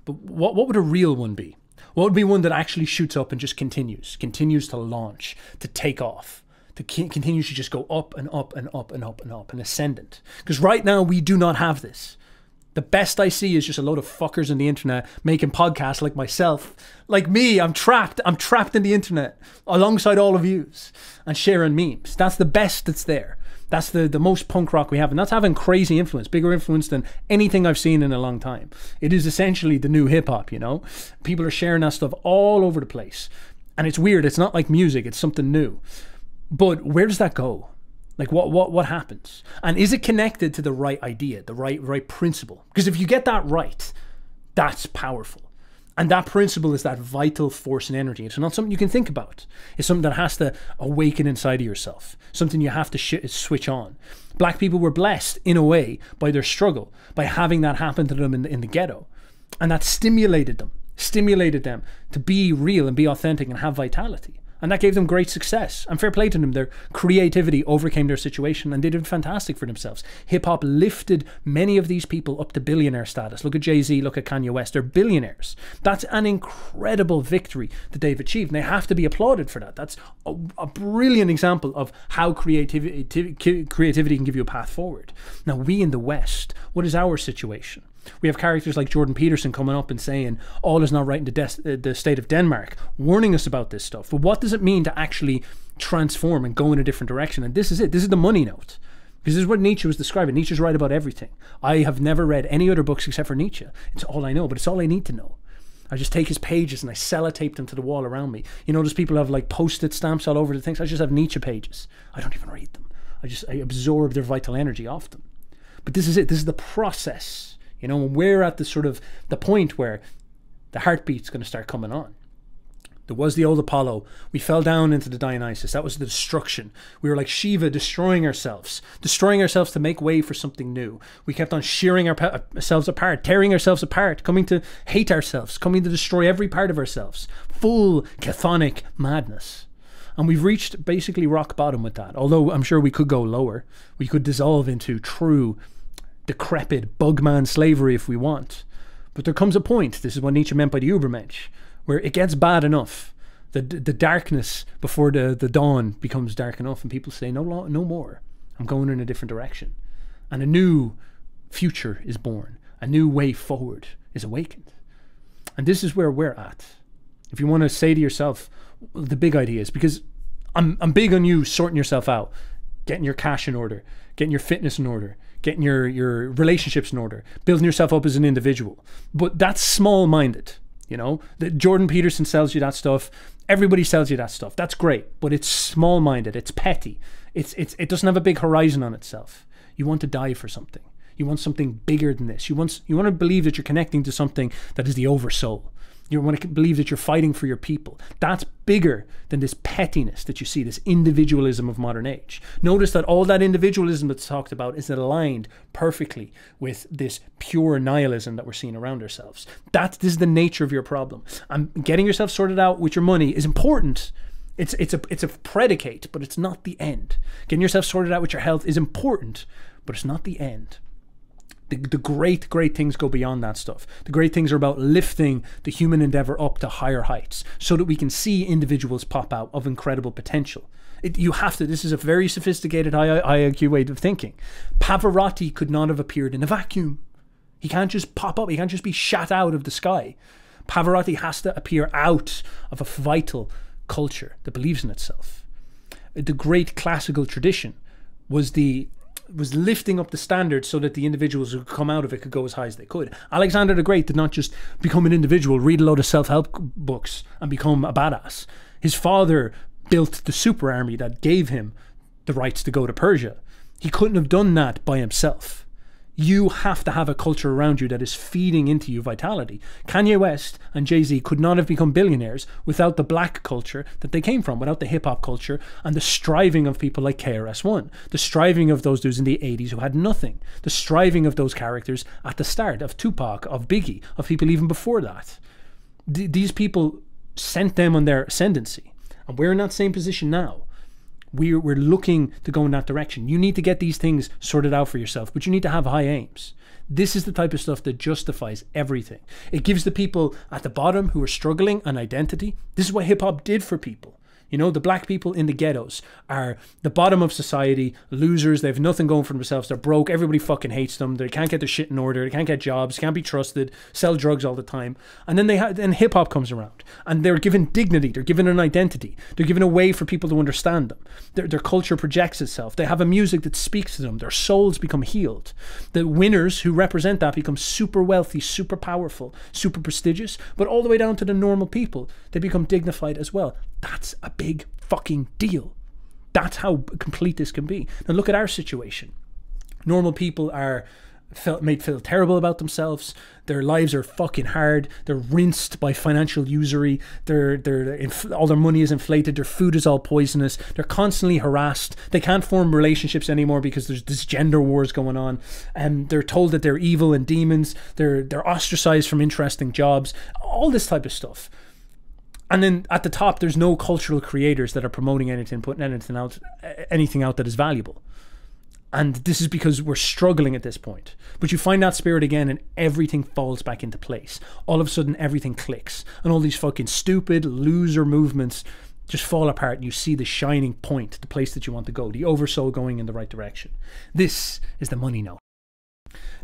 But what, what would a real one be? What would be one that actually shoots up and just continues, continues to launch, to take off, to continue to just go up and up and up and up and up, an ascendant? Because right now we do not have this. The best I see is just a load of fuckers on the internet making podcasts like myself. Like me, I'm trapped. I'm trapped in the internet alongside all of yous and sharing memes. That's the best that's there. That's the, the most punk rock we have. And that's having crazy influence, bigger influence than anything I've seen in a long time. It is essentially the new hip hop, you know? People are sharing that stuff all over the place. And it's weird. It's not like music. It's something new. But where does that go? Like, what, what, what happens? And is it connected to the right idea, the right, right principle? Because if you get that right, that's powerful. And that principle is that vital force and energy. It's not something you can think about. It's something that has to awaken inside of yourself, something you have to sh switch on. Black people were blessed, in a way, by their struggle, by having that happen to them in the, in the ghetto. And that stimulated them, stimulated them to be real and be authentic and have vitality. And that gave them great success. And fair play to them, their creativity overcame their situation and they did fantastic for themselves. Hip-hop lifted many of these people up to billionaire status. Look at Jay-Z, look at Kanye West. They're billionaires. That's an incredible victory that they've achieved. And they have to be applauded for that. That's a, a brilliant example of how creativity, creativity can give you a path forward. Now, we in the West, what is our situation? We have characters like Jordan Peterson coming up and saying, all is not right in the, the state of Denmark, warning us about this stuff. But what does it mean to actually transform and go in a different direction. And this is it. This is the money note. Because this is what Nietzsche was describing. Nietzsche's right about everything. I have never read any other books except for Nietzsche. It's all I know, but it's all I need to know. I just take his pages and I sellotape them to the wall around me. You know, those people have like post-it stamps all over the things. I just have Nietzsche pages. I don't even read them. I just, I absorb their vital energy off them. But this is it. This is the process. You know, when we're at the sort of the point where the heartbeat's going to start coming on. There was the old Apollo. We fell down into the Dionysus. That was the destruction. We were like Shiva, destroying ourselves. Destroying ourselves to make way for something new. We kept on shearing our ourselves apart, tearing ourselves apart, coming to hate ourselves, coming to destroy every part of ourselves. Full chthonic madness. And we've reached basically rock bottom with that. Although I'm sure we could go lower. We could dissolve into true, decrepit, bugman slavery if we want. But there comes a point, this is what Nietzsche meant by the Übermensch, where it gets bad enough, the the darkness before the the dawn becomes dark enough, and people say no no more. I'm going in a different direction, and a new future is born. A new way forward is awakened, and this is where we're at. If you want to say to yourself the big ideas, because I'm I'm big on you sorting yourself out, getting your cash in order, getting your fitness in order, getting your your relationships in order, building yourself up as an individual. But that's small-minded. You know, that Jordan Peterson sells you that stuff. Everybody sells you that stuff. That's great, but it's small-minded. It's petty. It's it's it doesn't have a big horizon on itself. You want to die for something. You want something bigger than this. You want you want to believe that you're connecting to something that is the oversoul. You want to believe that you're fighting for your people. That's bigger than this pettiness that you see, this individualism of modern age. Notice that all that individualism that's talked about is aligned perfectly with this pure nihilism that we're seeing around ourselves. That's, this is the nature of your problem. And getting yourself sorted out with your money is important. It's, it's, a, it's a predicate, but it's not the end. Getting yourself sorted out with your health is important, but it's not the end. The, the great, great things go beyond that stuff. The great things are about lifting the human endeavor up to higher heights so that we can see individuals pop out of incredible potential. It, you have to, this is a very sophisticated I I Q way of thinking. Pavarotti could not have appeared in a vacuum. He can't just pop up. He can't just be shot out of the sky. Pavarotti has to appear out of a vital culture that believes in itself. The great classical tradition was the was lifting up the standards so that the individuals who come out of it could go as high as they could. Alexander the Great did not just become an individual, read a load of self-help books and become a badass. His father built the super army that gave him the rights to go to Persia. He couldn't have done that by himself. You have to have a culture around you that is feeding into you vitality. Kanye West and Jay-Z could not have become billionaires without the black culture that they came from, without the hip-hop culture and the striving of people like K R S One, the striving of those dudes in the eighties who had nothing, the striving of those characters at the start, of Tupac, of Biggie, of people even before that. Th these people sent them on their ascendancy, and we're in that same position now. We're, we're looking to go in that direction. You need to get these things sorted out for yourself, but you need to have high aims. This is the type of stuff that justifies everything. It gives the people at the bottom who are struggling an identity. This is what hip-hop did for people. You know, the black people in the ghettos are the bottom of society, losers. They have nothing going for themselves. They're broke. Everybody fucking hates them. They can't get their shit in order. They can't get jobs. Can't be trusted. Sell drugs all the time. And then they ha then hip hop comes around, and they're given dignity. They're given an identity. They're given a way for people to understand them. Their, their culture projects itself. They have a music that speaks to them. Their souls become healed. The winners who represent that become super wealthy, super powerful, super prestigious. But all the way down to the normal people, they become dignified as well. That's a big fucking deal. That's how complete this can be. Now look at our situation. Normal people are felt made feel terrible about themselves. Their lives are fucking hard. They're rinsed by financial usury. They're, they're, all their money is inflated. Their food is all poisonous. They're constantly harassed. They can't form relationships anymore because there's this gender wars going on. And they're told that they're evil and demons. They're, they're ostracized from interesting jobs. All this type of stuff. And then at the top, there's no cultural creators that are promoting anything, putting anything out, anything out that is valuable. And this is because we're struggling at this point. But you find that spirit again and everything falls back into place. All of a sudden, everything clicks. And all these fucking stupid loser movements just fall apart, and you see the shining point, the place that you want to go, the oversoul going in the right direction. This is the money note.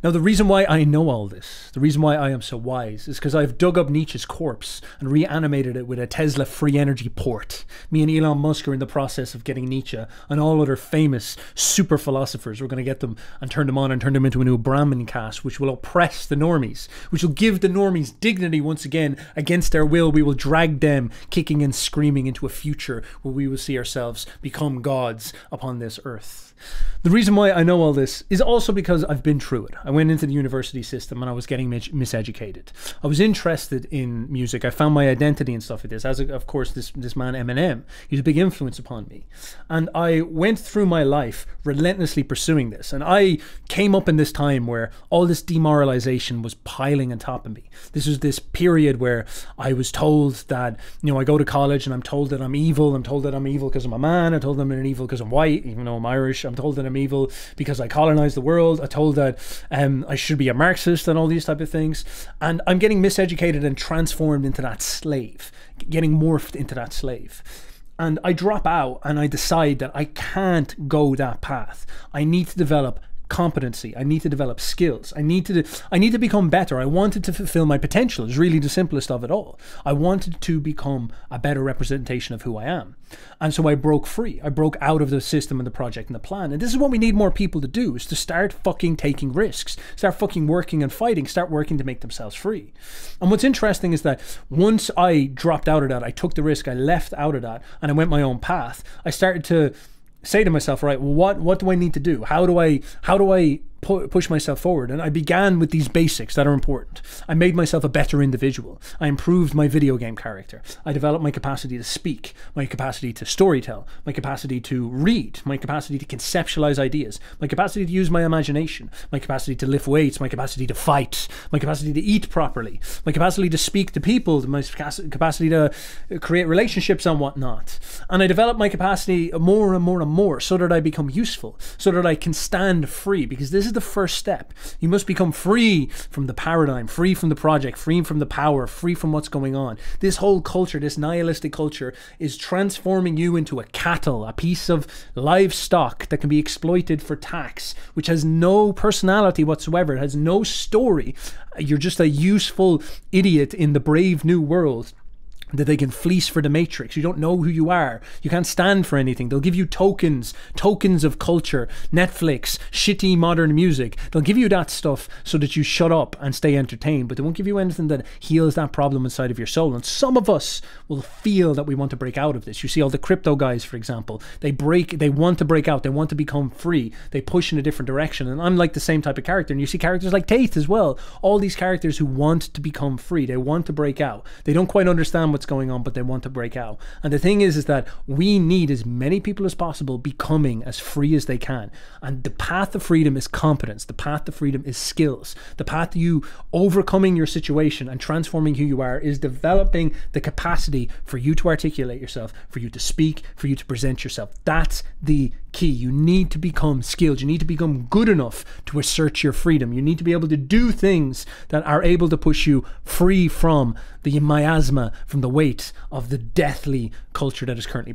Now, the reason why I know all this, the reason why I am so wise, is because I've dug up Nietzsche's corpse and reanimated it with a Tesla free energy port. Me and Elon Musk are in the process of getting Nietzsche and all other famous super philosophers. We're going to get them and turn them on and turn them into a new Brahmin caste, which will oppress the normies, which will give the normies dignity once again. Against their will, we will drag them kicking and screaming into a future where we will see ourselves become gods upon this earth. The reason why I know all this is also because I've been through it. I went into the university system and I was getting mis miseducated. I was interested in music. I found my identity and stuff like this. As a, of course, this, this man Eminem, he's a big influence upon me. And I went through my life relentlessly pursuing this. And I came up in this time where all this demoralization was piling on top of me. This was this period where I was told that, you know, I go to college and I'm told that I'm evil. I'm told that I'm evil because I'm a man. I'm told that I'm an evil because I'm white, even though I'm Irish. I'm told that I'm evil because I colonized the world. I'm told that um, I should be a Marxist and all these type of things. And I'm getting miseducated and transformed into that slave, getting morphed into that slave. And I drop out and I decide that I can't go that path. I need to develop competency. I need to develop skills. I need to I need to become better. I wanted to fulfill my potential. It's really the simplest of it all. I wanted to become a better representation of who I am. And so I broke free. I broke out of the system and the project and the plan. And this is what we need more people to do, is to start fucking taking risks, start fucking working and fighting, start working to make themselves free. And what's interesting is that once I dropped out of that, I took the risk, I left out of that, and I went my own path. I started to say to myself, right, what what do I need to do? How do I how do I pu push myself forward? And I began with these basics that are important. I made myself a better individual. I improved my video game character. I developed my capacity to speak, my capacity to storytell, my capacity to read, my capacity to conceptualize ideas, my capacity to use my imagination, my capacity to lift weights, my capacity to fight, my capacity to eat properly, my capacity to speak to people, my capacity to create relationships and whatnot. And I developed my capacity more and more and more so that I become useful, so that I can stand free, because this is the first step. You must become free from the paradigm, free from the project, free from the power, free from what's going on. This whole culture, this nihilistic culture, is transforming you into a cattle, a piece of livestock that can be exploited for tax, which has no personality whatsoever. It has no story. You're just a useful idiot in the brave new world that they can fleece for the matrix. You don't know who you are. You can't stand for anything. They'll give you tokens, tokens of culture, Netflix, shitty modern music. They'll give you that stuff so that you shut up and stay entertained, but they won't give you anything that heals that problem inside of your soul. And some of us will feel that we want to break out of this. You see all the crypto guys, for example, they break, they want to break out. They want to become free. They push in a different direction. And I'm like the same type of character. And you see characters like Tate as well. All these characters who want to become free. They want to break out. They don't quite understand what going on, but they want to break out. And the thing is is that we need as many people as possible becoming as free as they can. And the path to freedom is competence. The path to freedom is skills. The path to you overcoming your situation and transforming who you are is developing the capacity for you to articulate yourself, for you to speak, for you to present yourself. That's the key. You need to become skilled. You need to become good enough to assert your freedom. You need to be able to do things that are able to push you free from the miasma, from the weight of the deathly culture that is currently.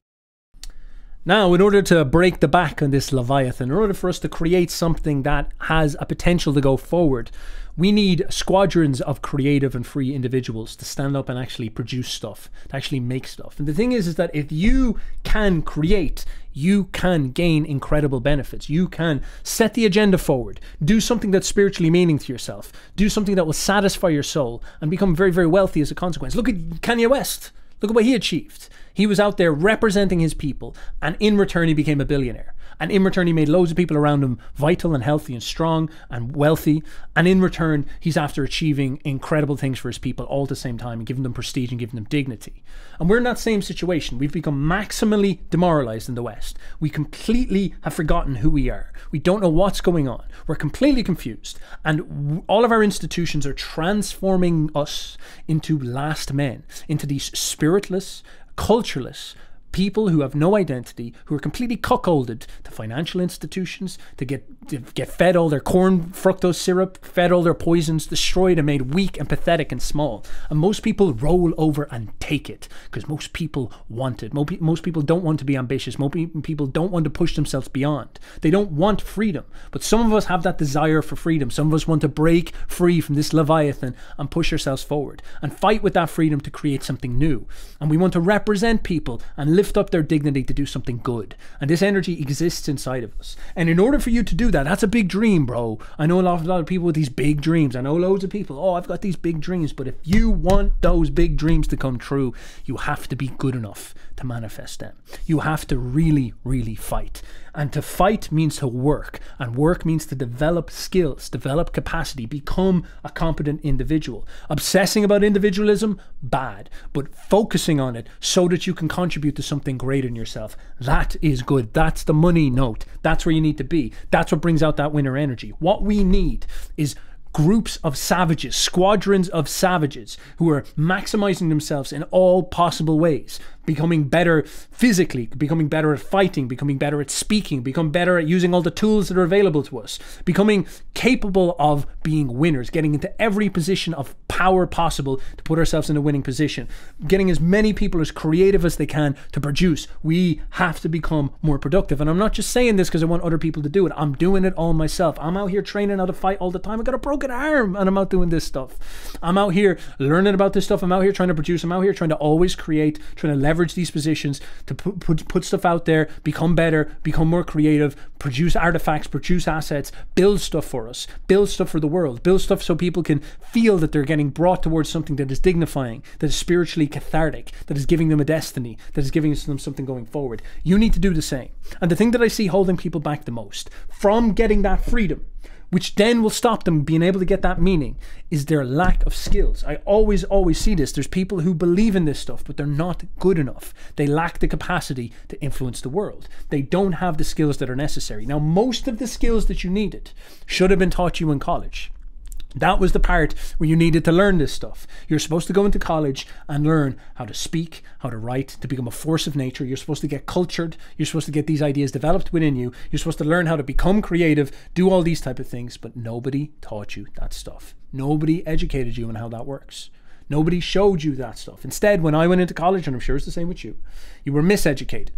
Now, in order to break the back on this Leviathan, in order for us to create something that has a potential to go forward, we need squadrons of creative and free individuals to stand up and actually produce stuff, to actually make stuff. And the thing is, is that if you can create, you can gain incredible benefits. You can set the agenda forward, do something that's spiritually meaning to yourself, do something that will satisfy your soul, and become very, very wealthy as a consequence. Look at Kanye West. Look at what he achieved. He was out there representing his people, and in return, he became a billionaire. And in return, he made loads of people around him vital and healthy and strong and wealthy. And in return, he's after achieving incredible things for his people all at the same time and giving them prestige and giving them dignity. And we're in that same situation. We've become maximally demoralized in the West. We completely have forgotten who we are. We don't know what's going on. We're completely confused. And all of our institutions are transforming us into last men, into these spiritless, cultureless, people who have no identity, who are completely cuckolded to financial institutions, to get to get fed all their corn fructose syrup, fed all their poisons, destroyed and made weak and pathetic and small. And most people roll over and take it because most people want it. Most people don't want to be ambitious. Most people don't want to push themselves beyond. They don't want freedom. But some of us have that desire for freedom. Some of us want to break free from this leviathan and push ourselves forward and fight with that freedom to create something new. And we want to represent people and live up their dignity to do something good. And this energy exists inside of us. And in order for you to do that, that's a big dream, bro. I know a lot, a lot of people with these big dreams. I know loads of people, oh, I've got these big dreams. But if you want those big dreams to come true, you have to be good enough to manifest them. You have to really, really fight. And to fight means to work. And work means to develop skills, develop capacity, become a competent individual. Obsessing about individualism, bad. But focusing on it so that you can contribute to something great in yourself, that is good. That's the money note. That's where you need to be. That's what brings out that winner energy. What we need is groups of savages, squadrons of savages who are maximizing themselves in all possible ways, becoming better physically, becoming better at fighting, becoming better at speaking, become better at using all the tools that are available to us, becoming capable of being winners, getting into every position of power possible to put ourselves in a winning position, getting as many people as creative as they can to produce. We have to become more productive. And I'm not just saying this because I want other people to do it. I'm doing it all myself. I'm out here training how to fight all the time. I got a broken arm and I'm out doing this stuff. I'm out here learning about this stuff. I'm out here trying to produce. I'm out here trying to always create, trying to leverage these positions to put, put, put stuff out there, become better, become more creative, produce artifacts, produce assets, build stuff for us, build stuff for the world, build stuff so people can feel that they're getting brought towards something that is dignifying, that is spiritually cathartic, that is giving them a destiny, that is giving them something going forward. You need to do the same. And the thing that I see holding people back the most from getting that freedom, which then will stop them being able to get that meaning, is their lack of skills. I always, always see this. There's people who believe in this stuff, but they're not good enough. They lack the capacity to influence the world. They don't have the skills that are necessary. Now, most of the skills that you needed should have been taught you in college. That was the part where you needed to learn this stuff. You're supposed to go into college and learn how to speak, how to write, to become a force of nature. You're supposed to get cultured. You're supposed to get these ideas developed within you. You're supposed to learn how to become creative, do all these type of things, but nobody taught you that stuff. Nobody educated you on how that works. Nobody showed you that stuff. Instead, when I went into college, and I'm sure it's the same with you, you were miseducated.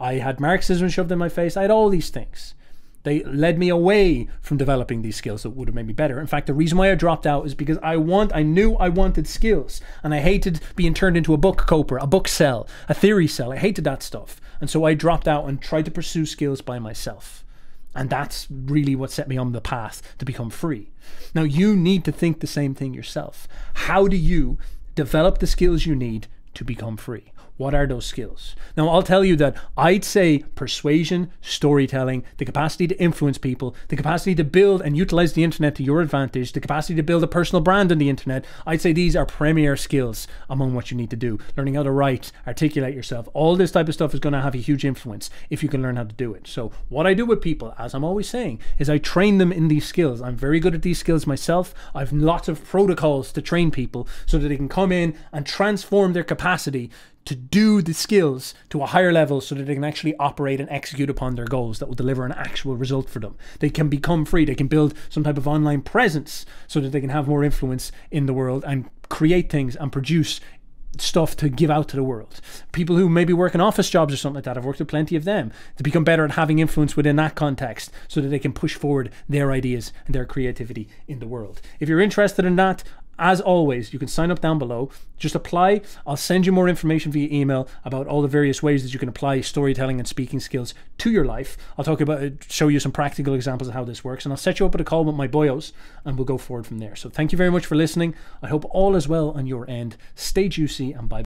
I had Marxism shoved in my face. I had all these things. They led me away from developing these skills that would have made me better. In fact, the reason why I dropped out is because I want, I knew I wanted skills, and I hated being turned into a book coper, a book cell, a theory cell. I hated that stuff. And so I dropped out and tried to pursue skills by myself. And that's really what set me on the path to become free. Now, you need to think the same thing yourself. How do you develop the skills you need to become free? What are those skills? Now, I'll tell you that I'd say persuasion, storytelling, the capacity to influence people, the capacity to build and utilize the internet to your advantage, the capacity to build a personal brand on the internet. I'd say these are premier skills among what you need to do. Learning how to write, articulate yourself, all this type of stuff is going to have a huge influence if you can learn how to do it. So what I do with people, as I'm always saying, is I train them in these skills. I'm very good at these skills myself. I've lots of protocols to train people so that they can come in and transform their capacity to do the skills to a higher level so that they can actually operate and execute upon their goals that will deliver an actual result for them. They can become free. They can build some type of online presence so that they can have more influence in the world and create things and produce stuff to give out to the world. People who maybe work in office jobs or something like that, I've worked with plenty of them, to become better at having influence within that context so that they can push forward their ideas and their creativity in the world. If you're interested in that, as always, you can sign up down below. Just apply. I'll send you more information via email about all the various ways that you can apply storytelling and speaking skills to your life. I'll talk about, show you some practical examples of how this works, and I'll set you up with a call with my boyos, and we'll go forward from there. So thank you very much for listening. I hope all is well on your end. Stay juicy, and bye.